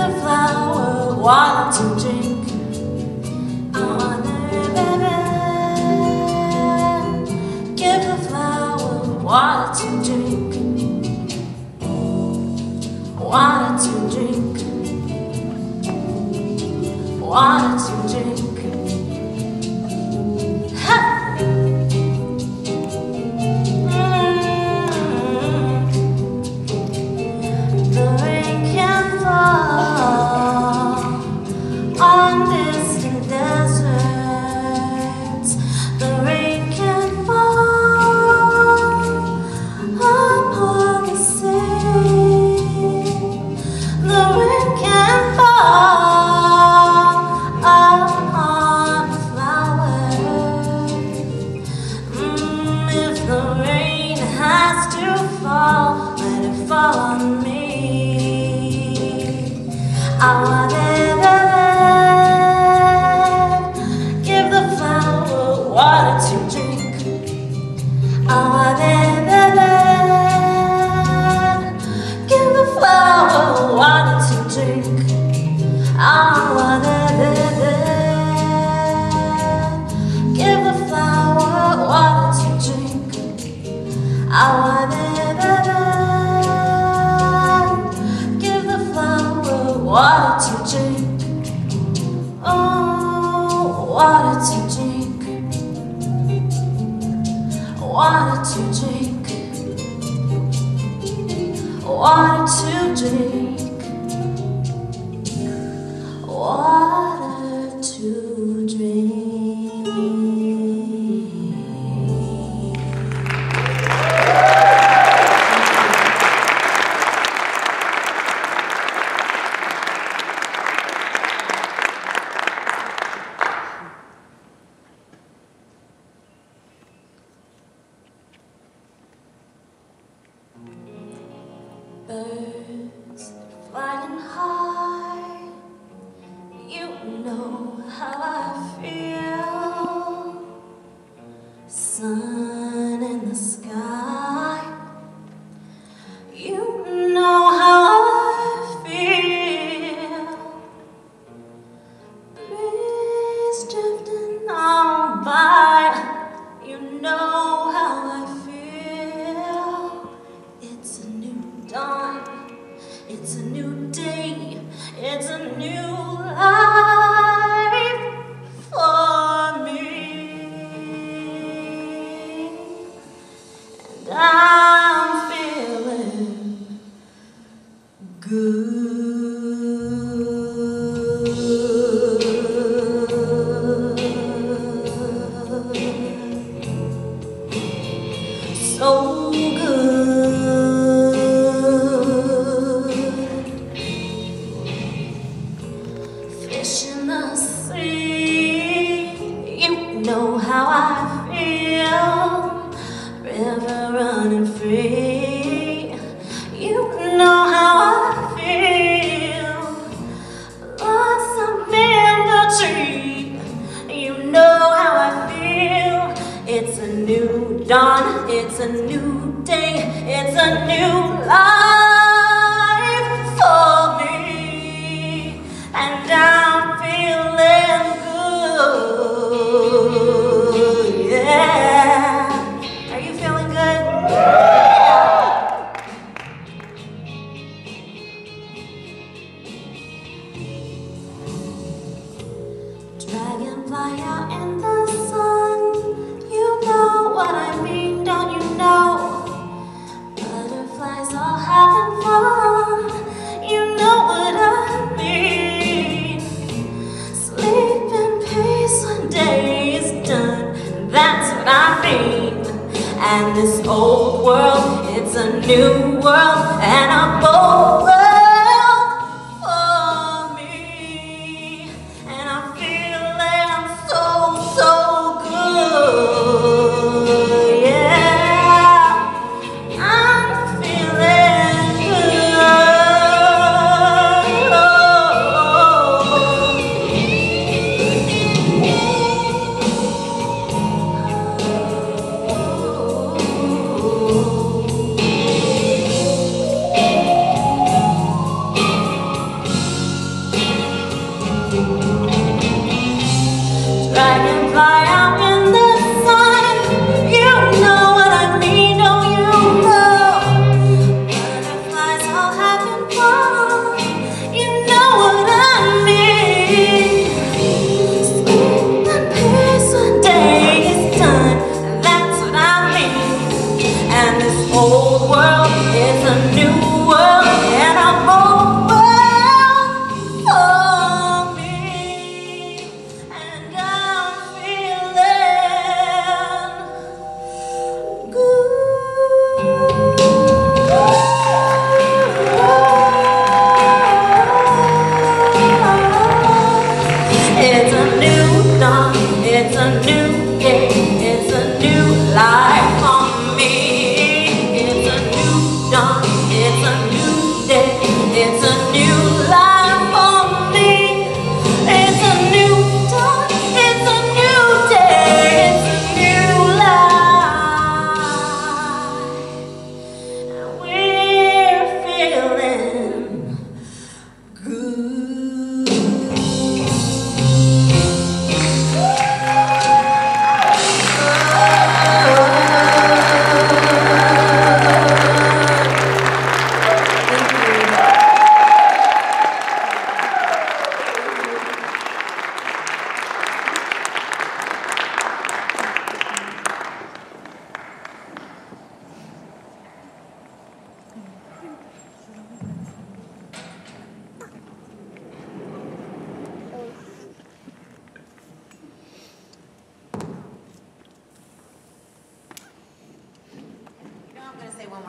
the flower water to drink. What a drink. Oh, what a drink. What a drink. What a drink. Water to drink. Birds flying high, you know how I feel. Sun in the sky, you know how I feel. Breeze drifting on by, you know how I feel. It's a new dawn, it's a new day, it's a new life. I'm feeling good. So good. Fish in the sea, you know how I feel. River running free, you know how I feel. Blossom in the tree, you know how I feel. It's a new dawn, it's a new day, it's a new life for me, and I'm feeling good, yeah. Dragonfly out in the sun, you know what I mean, don't you know? Butterflies all having fun, you know what I mean. Sleep in peace when day is done, that's what I mean. And this old world, it's a new world, and a bold world for me. And I'm feeling so, so good, yeah. I'm feeling good. Oh.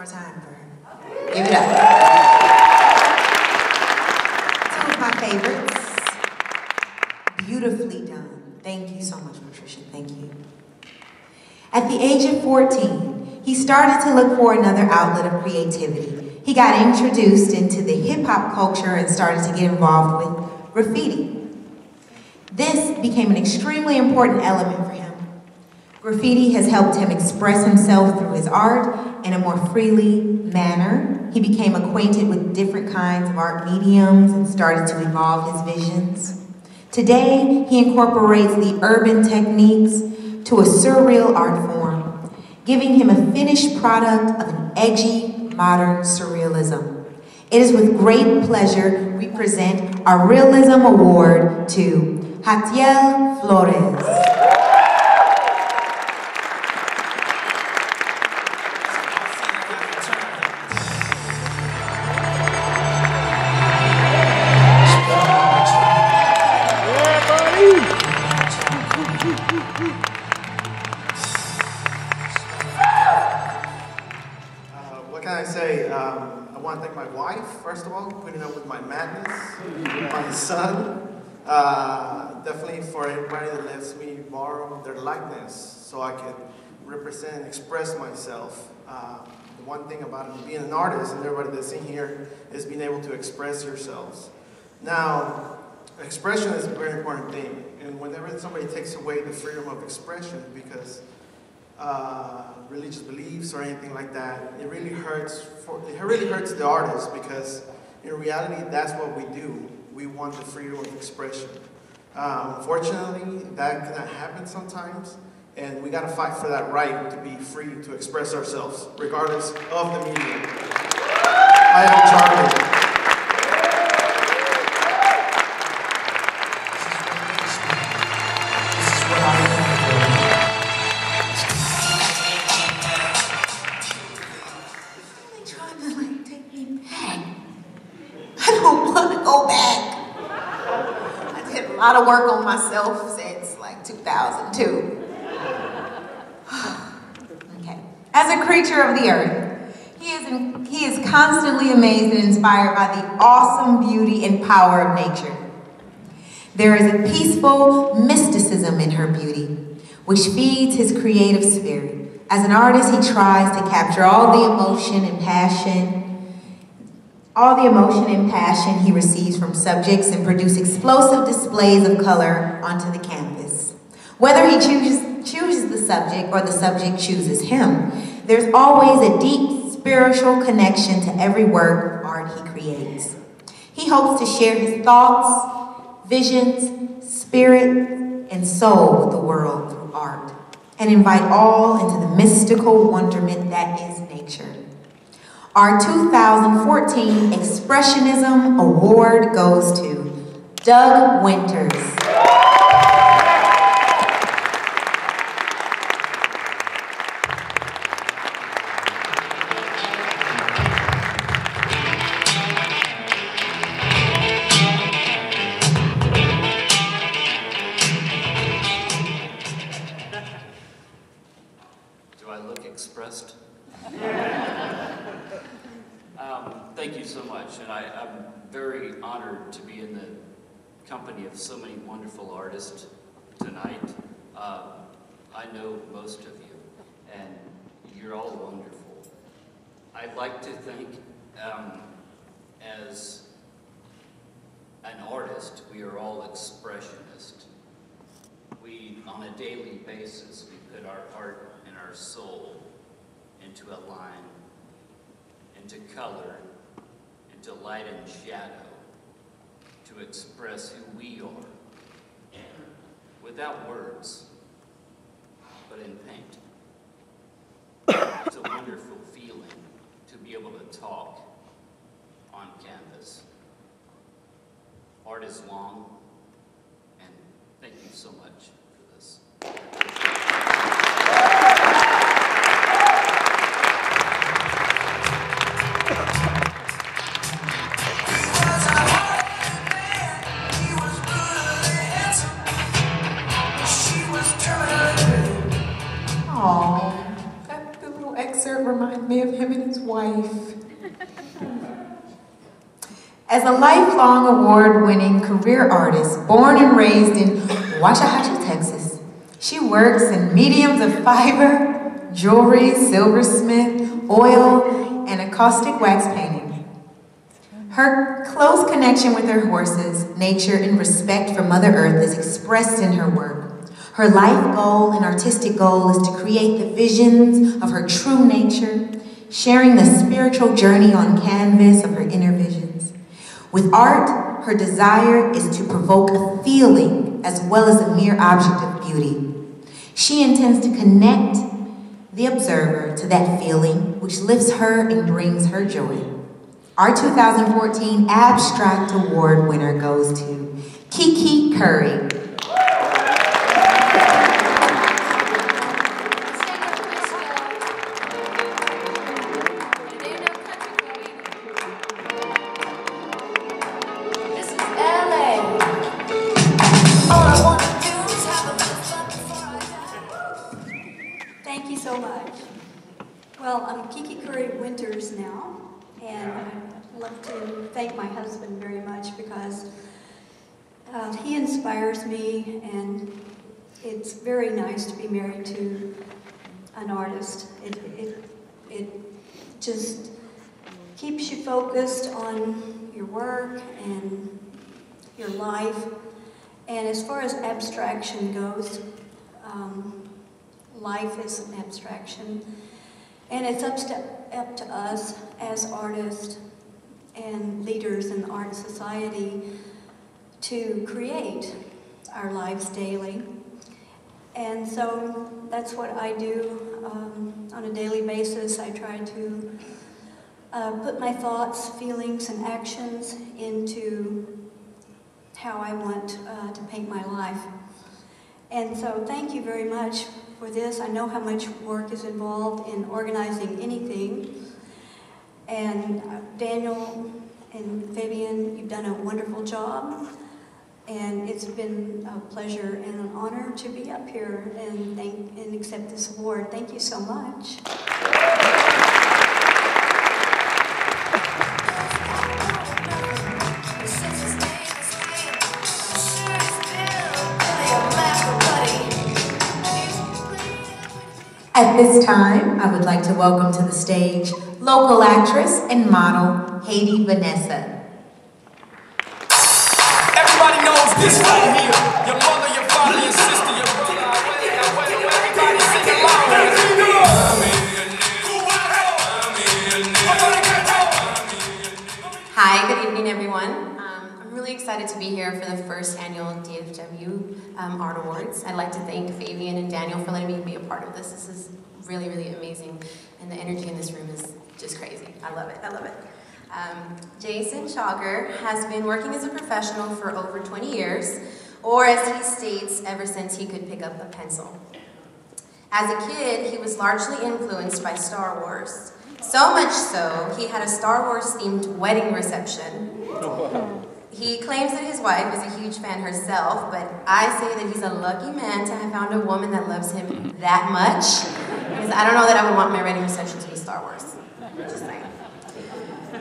more time for her. Okay. Give it up. Some of my favorites. Beautifully done. Thank you so much, Patricia. Thank you. At the age of 14, he started to look for another outlet of creativity. He got introduced into the hip-hop culture and started to get involved with graffiti. This became an extremely important element for him. Graffiti has helped him express himself through his art in a more freely manner. He became acquainted with different kinds of art mediums and started to evolve his visions. Today, he incorporates the urban techniques to a surreal art form, giving him a finished product of an edgy, modern surrealism. It is with great pleasure we present our Realism Award to Hatiel Flores. First of all, putting up with my madness, my son, definitely for anybody that lets me borrow their likeness so I can represent and express myself. The one thing about being an artist and everybody that's in here is being able to express yourselves. Now, expression is a very important thing, and whenever somebody takes away the freedom of expression because religious beliefs or anything like that, it really hurts. It really hurts the artist because, in reality, that's what we do. We want the freedom of expression. Unfortunately, that can happen sometimes, and we got to fight for that right to be free to express ourselves, regardless of the medium. I am Charlie. A lot of work on myself since like 2002. Okay. As a creature of the earth, he is constantly amazed and inspired by the awesome beauty and power of nature. There is a peaceful mysticism in her beauty, which feeds his creative spirit. As an artist, he tries to capture all the emotion and passion he receives from subjects and produce explosive displays of color onto the canvas. Whether he chooses the subject or the subject chooses him, there's always a deep spiritual connection to every work of art he creates. He hopes to share his thoughts, visions, spirit, and soul with the world through art and invite all into the mystical wonderment that is nature. Our 2014 Expressionism Award goes to Doug Winters. Do I look expressed? Thank you so much, and I'm very honored to be in the company of so many wonderful artists tonight. I know most of you, and you're all wonderful. I'd like to think, as an artist, we are all expressionists. We, on a daily basis, we put our heart and our soul into a line, into color, into light and shadow, to express who we are, without words, but in paint. It's a wonderful feeling to be able to talk on canvas. Art is long, and thank you so much for this. As a lifelong award-winning career artist, born and raised in Waxahachie, Texas, she works in mediums of fiber, jewelry, silversmith, oil, and acoustic wax painting. Her close connection with her horses, nature, and respect for Mother Earth is expressed in her work. Her life goal and artistic goal is to create the visions of her true nature, sharing the spiritual journey on canvas of her inner vision. With art, her desire is to provoke a feeling as well as a mere object of beauty. She intends to connect the observer to that feeling which lifts her and brings her joy. Our 2014 Abstract Award winner goes to Kiki Curry. Thank my husband very much because he inspires me, and it's very nice to be married to an artist. It just keeps you focused on your work and your life. And as far as abstraction goes, life is an abstraction, and it's up to us as artists and leaders in the art society to create our lives daily. And so that's what I do on a daily basis. I try to put my thoughts, feelings, and actions into how I want to paint my life. And so thank you very much for this. I know how much work is involved in organizing anything. And Daniel and Fabian, you've done a wonderful job, and it's been a pleasure and an honor to be up here and accept this award. Thank you so much. At this time, I would like to welcome to the stage local actress and model, Haiti Vanessa. Everybody knows this right here. Your mother, your father, your sister, your brother. Everybody sing along with it. Hi, good evening, everyone. I'm really excited to be here for the first annual DFW Art Awards. I'd like to thank Fabian and Daniel for letting me be a part of this. This is really, really amazing. And the energy in this room is just crazy. I love it, I love it. Jason Chalker has been working as a professional for over 20 years, or as he states, ever since he could pick up a pencil. As a kid, he was largely influenced by Star Wars. So much so, he had a Star Wars themed wedding reception. He claims that his wife is a huge fan herself, but I say that he's a lucky man to have found a woman that loves him that much, because I don't know that I would want my wedding reception to be Star Wars. Just saying.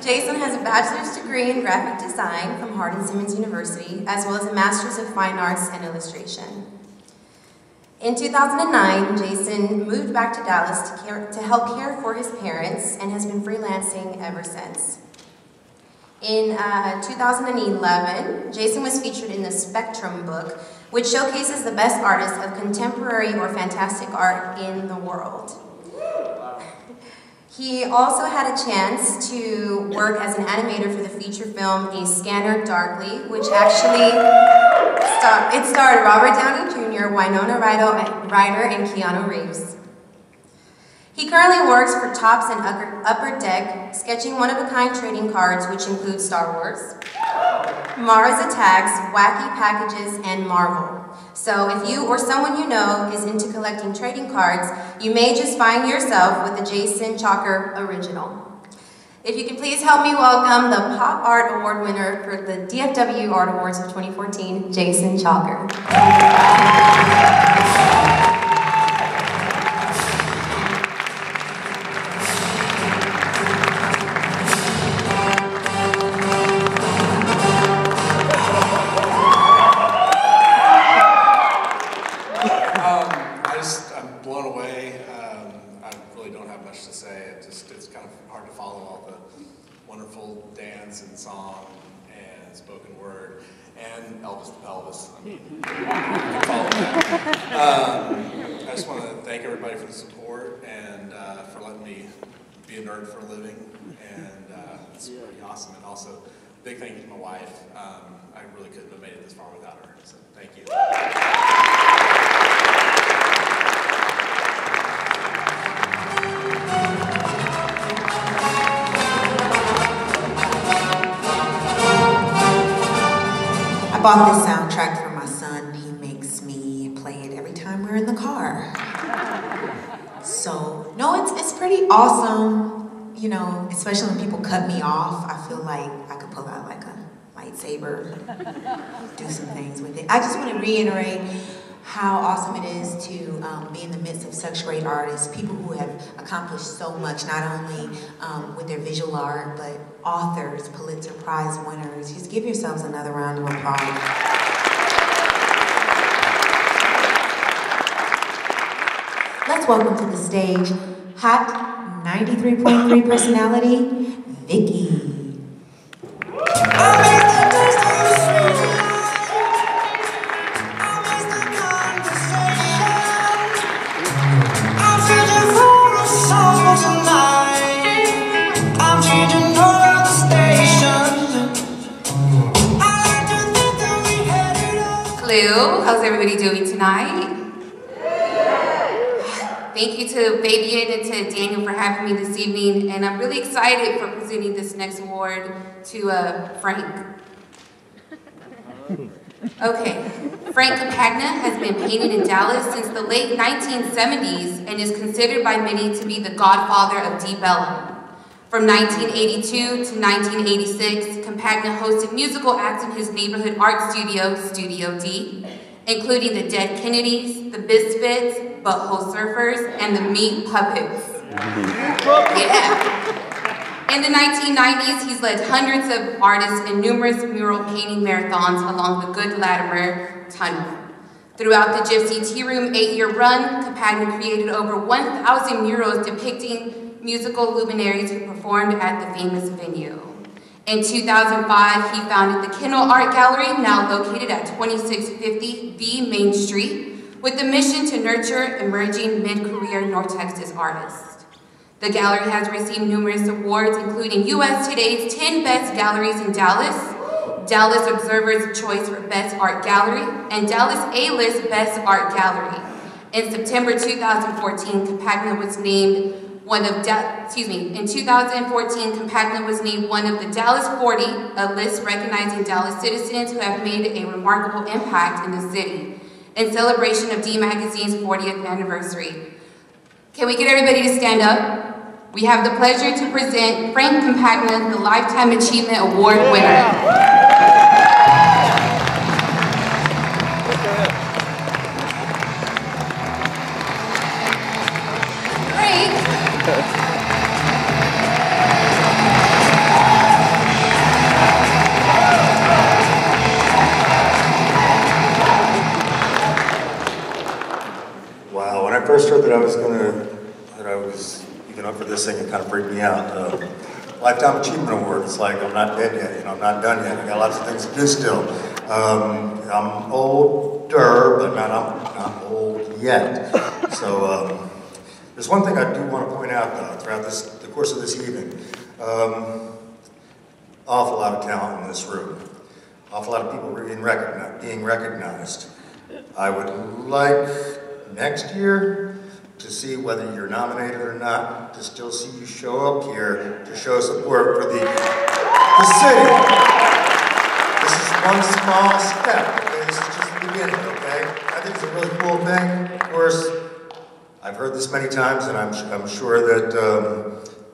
Jason has a bachelor's degree in graphic design from Hardin-Simmons University, as well as a master's of fine arts and illustration. In 2009, Jason moved back to Dallas to help care for his parents and has been freelancing ever since. In 2011, Jason was featured in the Spectrum book, which showcases the best artists of contemporary or fantastic art in the world. He also had a chance to work as an animator for the feature film A Scanner Darkly, which actually starred Robert Downey Jr., Winona Ryder, and Keanu Reeves. He currently works for Topps and Upper Deck, sketching one-of-a-kind trading cards, which include Star Wars, Mars Attacks, Wacky Packages, and Marvel. So if you or someone you know is into collecting trading cards, you may just find yourself with the Jason Chalker original. If you can please help me welcome the Pop Art Award winner for the DFW Art Awards of 2014, Jason Chalker. song and spoken word, and Elvis the Pelvis. I mean, I just want to thank everybody for the support and for letting me be a nerd for a living, and it's pretty awesome. And also, big thank you to my wife. I really couldn't have made it this far without her, so thank you. I bought this soundtrack for my son. He makes me play it every time we're in the car. So, no, it's pretty awesome, you know, especially when people cut me off. I feel like I could pull out like a lightsaber, do some things with it. I just want to reiterate how awesome it is to be in the midst of such great artists, people who have accomplished so much, not only with their visual art, but authors, Pulitzer Prize winners. Just give yourselves another round of applause. Let's welcome to the stage hot 93.3 personality, Vicky. How's everybody doing tonight? Thank you to Fabian and to Daniel for having me this evening, and I'm really excited for presenting this next award to Frank. Okay, Frank Campagna has been painting in Dallas since the late 1970s and is considered by many to be the godfather of Deep Ellum. From 1982 to 1986, Campagna hosted musical acts in his neighborhood art studio, Studio D, including the Dead Kennedys, the Biscuits, Butthole Surfers, and the Meat Puppets. Yeah. In the 1990s, he's led hundreds of artists in numerous mural painting marathons along the Good Latimer Tunnel. Throughout the Gypsy Tea Room 8-year run, Campagna created over 1,000 murals depicting musical luminaries who performed at the famous venue. In 2005, he founded the Kettle Art Gallery, now located at 2650 B Main Street, with the mission to nurture emerging mid-career North Texas artists. The gallery has received numerous awards, including US Today's 10 Best Galleries in Dallas, Dallas Observer's Choice for Best Art Gallery, and Dallas A-List Best Art Gallery. In September 2014, Campagna was named one of the Dallas 40, a list recognizing Dallas citizens who have made a remarkable impact in the city, in celebration of D Magazine's 40th anniversary. Can we get everybody to stand up? We have the pleasure to present Frank Campagna, the Lifetime Achievement Award winner. Wow, when I first heard that I was even up for this thing, it kind of freaked me out. Lifetime Achievement Award, it's like I'm not dead yet, you know, I'm not done yet, I got lots of things to do still. I'm older, but I'm not old yet. So there's one thing I do want to point out, though, throughout the course of this evening. Awful lot of talent in this room. Awful lot of people being recognized. I would like next year to see whether you're nominated or not, to still see you show up here to show support for the city. This is one small step, okay? This is just the beginning, okay? I think it's a really cool thing. Of course, I've heard this many times, and I'm sure that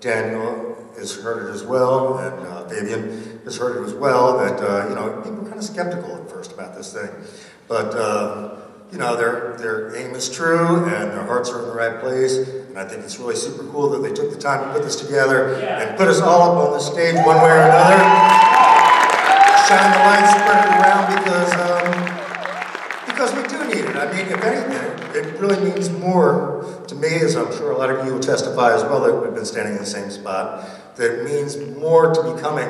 Daniel has heard it as well, and Fabian has heard it as well, that you know, people were kind of skeptical at first about this thing. But you know, their aim is true, and their hearts are in the right place, and I think it's really super cool that they took the time to put this together and put us all up on the stage one way or another. Shine the light, spread it around, because we do need it. I mean, if anything, it really means more to me, as I'm sure a lot of you will testify as well that we've been standing in the same spot, that it means more to becoming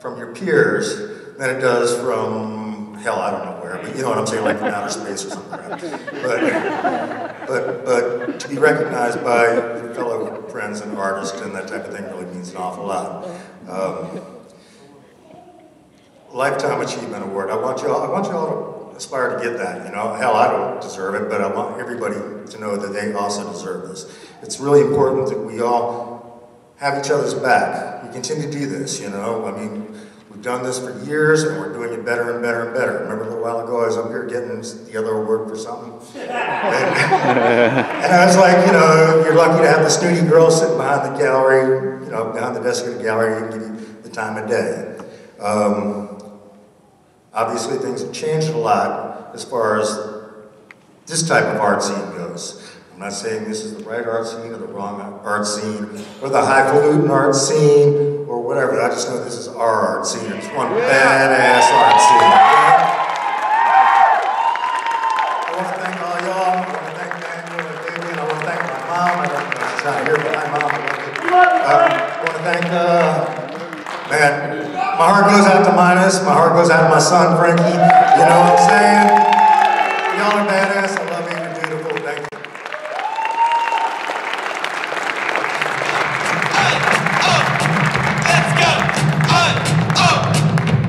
from your peers than it does from, hell, I don't know where, but you know what I'm saying, like from outer space or something. But to be recognized by your fellow friends and artists and that type of thing really means an awful lot. Lifetime Achievement Award. I want you all to aspire to get that. You know, hell, I don't deserve it, but I want everybody to know that they also deserve this. It's really important that we all have each other's back. We continue to do this. You know, I mean, we've done this for years, and we're doing it better and better and better. Remember a little while ago, I was up here getting the other award for something, and I was like, you know, you're lucky to have the snooty girl sitting behind the gallery, you know, behind the desk of the gallery, and give you the time of day. Obviously, things have changed a lot as far as this type of art scene goes. I'm not saying this is the right art scene or the wrong art scene or the highfalutin art scene or whatever. I just know this is our art scene. It's one badass art scene. I want to thank all y'all. I want to thank Daniel and Fabian. I want to thank my mom. I don't know if she's not here, but my mom. I want to thank, man. My heart goes out to Minus. My heart goes out to my son, Frankie. You know what I'm saying? Y'all are badass. I love you. You're beautiful. Thank you. Let's go.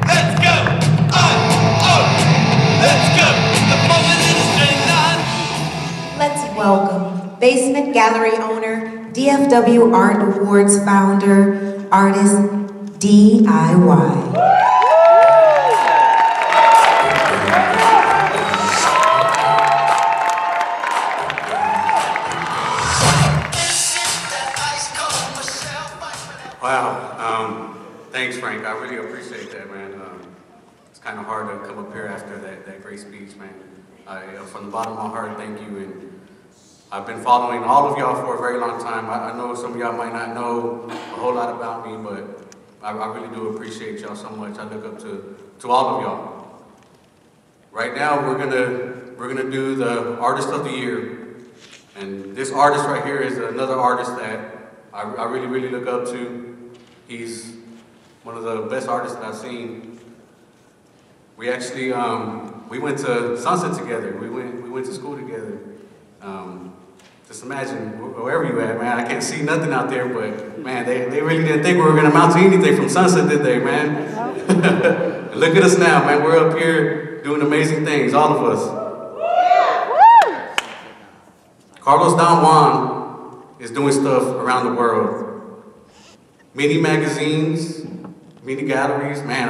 Let's go. Let's go. The moment is done. Let's welcome basement gallery owner, DFW Art Awards founder, artist, DIY. Wow. Thanks, Frank. I really appreciate that, man. It's kind of hard to come up here after that great speech, man. From the bottom of my heart, thank you. And I've been following all of y'all for a very long time. I know some of y'all might not know a whole lot about me, but I really do appreciate y'all so much. I look up to all of y'all. Right now, we're gonna do the Artist of the Year, and this artist right here is another artist that I really look up to. He's one of the best artists that I've seen. We actually we went to Sunset together. We went to school together. Just imagine, wherever you at, man, I can't see nothing out there, but, man, they really didn't think we were going to amount to anything from Sunset, did they, man? Look at us now, man. We're up here doing amazing things, all of us. Carlos Don Juan is doing stuff around the world. Many magazines, many galleries, man,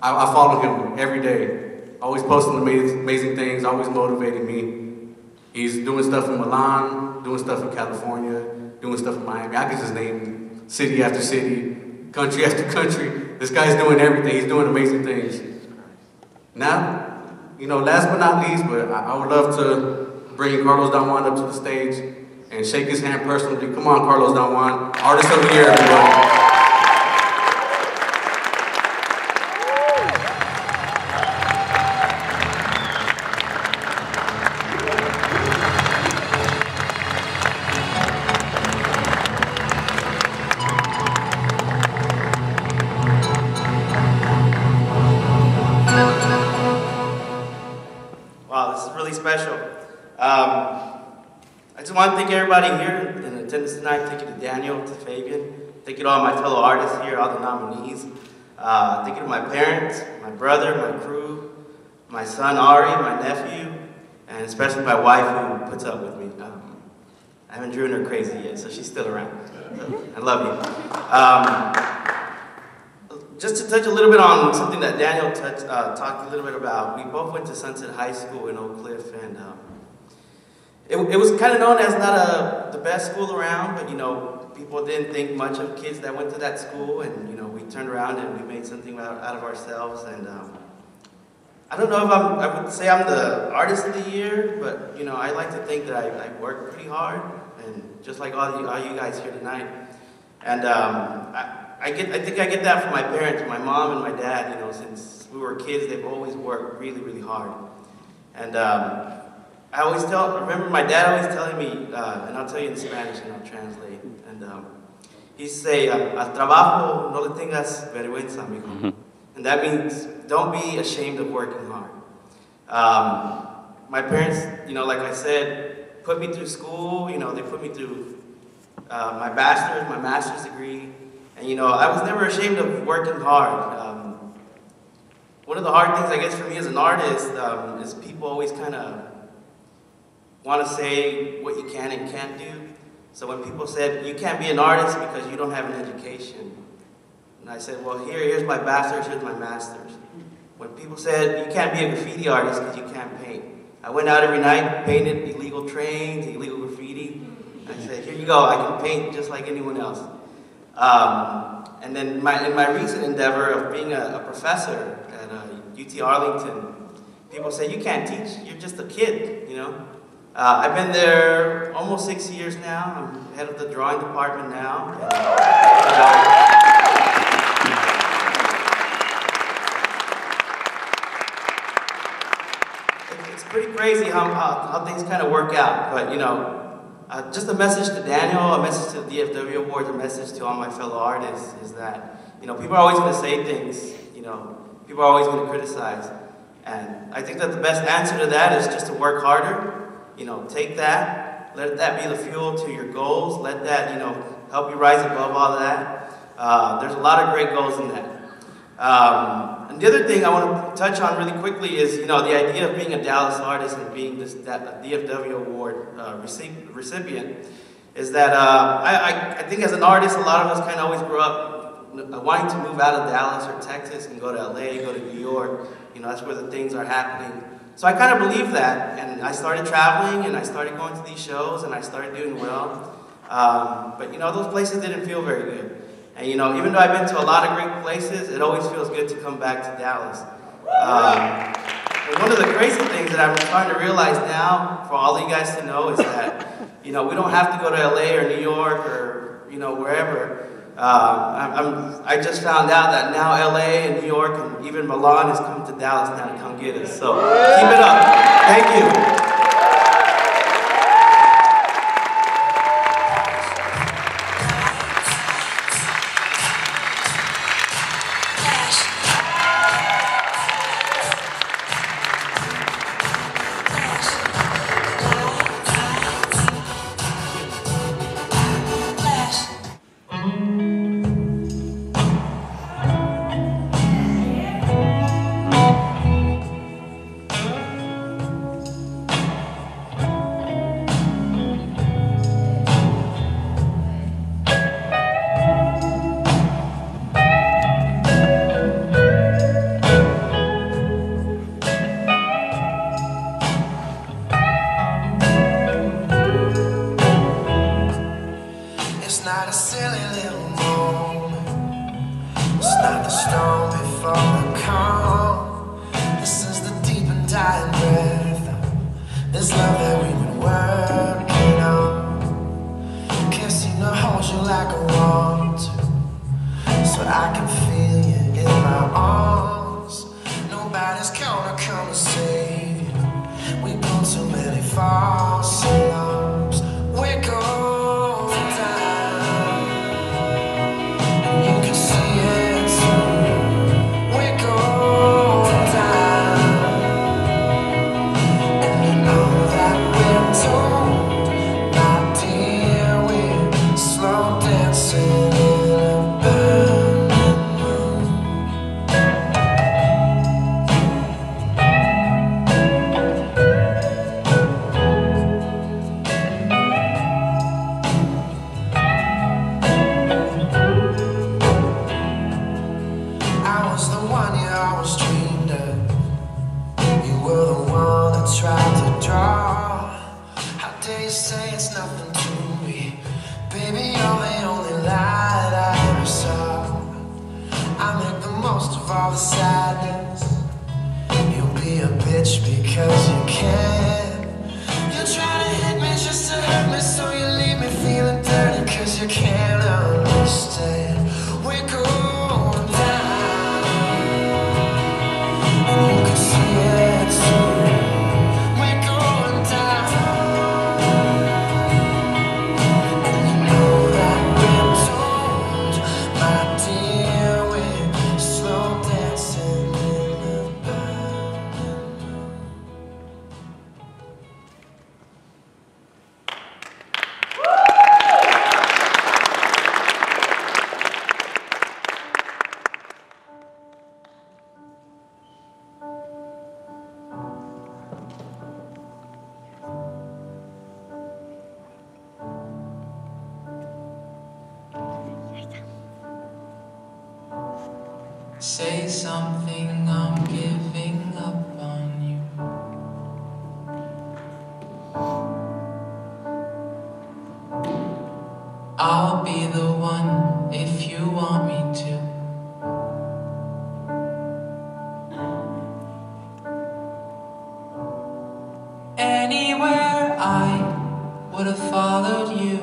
I follow him every day. Always posting amazing things, always motivating me. He's doing stuff in Milan, doing stuff in California, doing stuff in Miami. I can just name city after city, country after country. This guy's doing everything. He's doing amazing things. Now, you know, last but not least, but I would love to bring Carlos Don Juan up to the stage and shake his hand personally. Come on, Carlos Don Juan, Artist of the Year, everybody. I want to thank everybody here in attendance tonight. Thank you to Daniel, to Fabian. Thank you to all my fellow artists here, all the nominees. Thank you to my parents, my brother, my crew, my son Ari, my nephew, and especially my wife who puts up with me. I haven't driven her crazy yet, so she's still around. I love you. Just to touch a little bit on something that Daniel talked a little bit about. We both went to Sunset High School in Oak Cliff, and it was kind of known as not the best school around, but you know, people didn't think much of kids that went to that school, and you know, we turned around and we made something out of ourselves. And I don't know if I would say I'm the Artist of the Year, but you know, I like to think that I worked pretty hard, and just like all you guys here tonight. And I think I get that from my parents, my mom and my dad. You know, since we were kids, they've always worked really hard, and. I always remember my dad always telling me, and I'll tell you in Spanish and I'll translate, and say, al trabajo no le tengas vergüenza, amigo. And that means don't be ashamed of working hard. My parents, like I said, put me through school. They put me through my master's degree. And I was never ashamed of working hard. One of the hard things, I guess, for me as an artist is people always kind of want to say what you can and can't do. So when people said, you can't be an artist because you don't have an education. And I said, well, here's my bachelor's, here's my master's. When people said, you can't be a graffiti artist because you can't paint. I went out every night, painted illegal trains, illegal graffiti. And I said, here you go, I can paint just like anyone else. And then in my recent endeavor of being a professor, UT Arlington, people say, you can't teach, you're just a kid, I've been there almost 6 years now. I'm head of the drawing department now. It's pretty crazy how things kind of work out, but just a message to Daniel, a message to the DFW Awards, a message to all my fellow artists is that, people are always going to say things, people are always going to criticize. And I think that the best answer to that is just to work harder. Take that, let that be the fuel to your goals. Let that, help you rise above all of that. There's a lot of great goals in that. And the other thing I want to touch on really quickly is, the idea of being a Dallas artist and being that DFW Award recipient is that I think as an artist, a lot of us kind of always grew up wanting to move out of Dallas or Texas and go to LA, go to New York. That's where the things are happening. So I kind of believe that, and I started traveling, and I started going to these shows, and I started doing well. But those places didn't feel very good. And even though I've been to a lot of great places, it always feels good to come back to Dallas. But one of the crazy things that I'm starting to realize now, for all of you guys to know, is that we don't have to go to LA or New York or wherever. I just found out that now LA and New York and even Milan has come to Dallas now to come get us. So keep it up. Thank you. Say something, I'm giving up on you. I'll be the one if you want me to. Anywhere I would have followed you.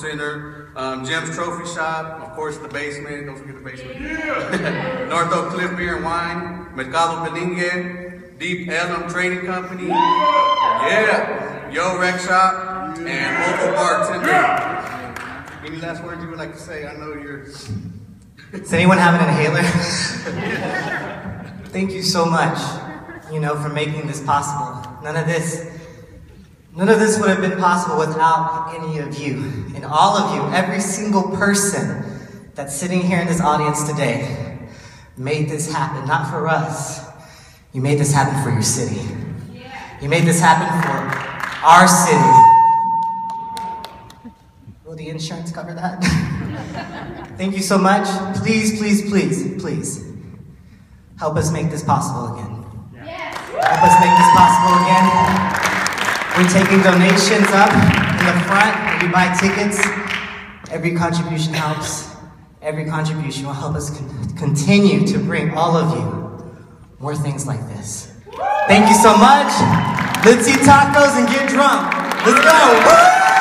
Center, Jim's Trophy Shop, of course the basement, don't forget the basement. Yeah. North Oak Cliff Beer and Wine, Mercado Belingue, Deep Ellum Trading Company, yeah, Yo Rec Shop, and local bartender. Yeah. Any last words you would like to say? I know you're... Does anyone have an inhaler? Thank you so much, you know, for making this possible. None of this would have been possible without any of you, and all of you, every single person that's sitting here in this audience today made this happen, not for us. You made this happen for your city. You made this happen for our city. Will the insurance cover that? Thank you so much. Please, please, please, please help us make this possible again. Help us make this possible again. We're taking donations up in the front. You buy tickets. Every contribution helps. Every contribution will help us continue to bring all of you more things like this. Thank you so much. Let's eat tacos and get drunk. Let's go.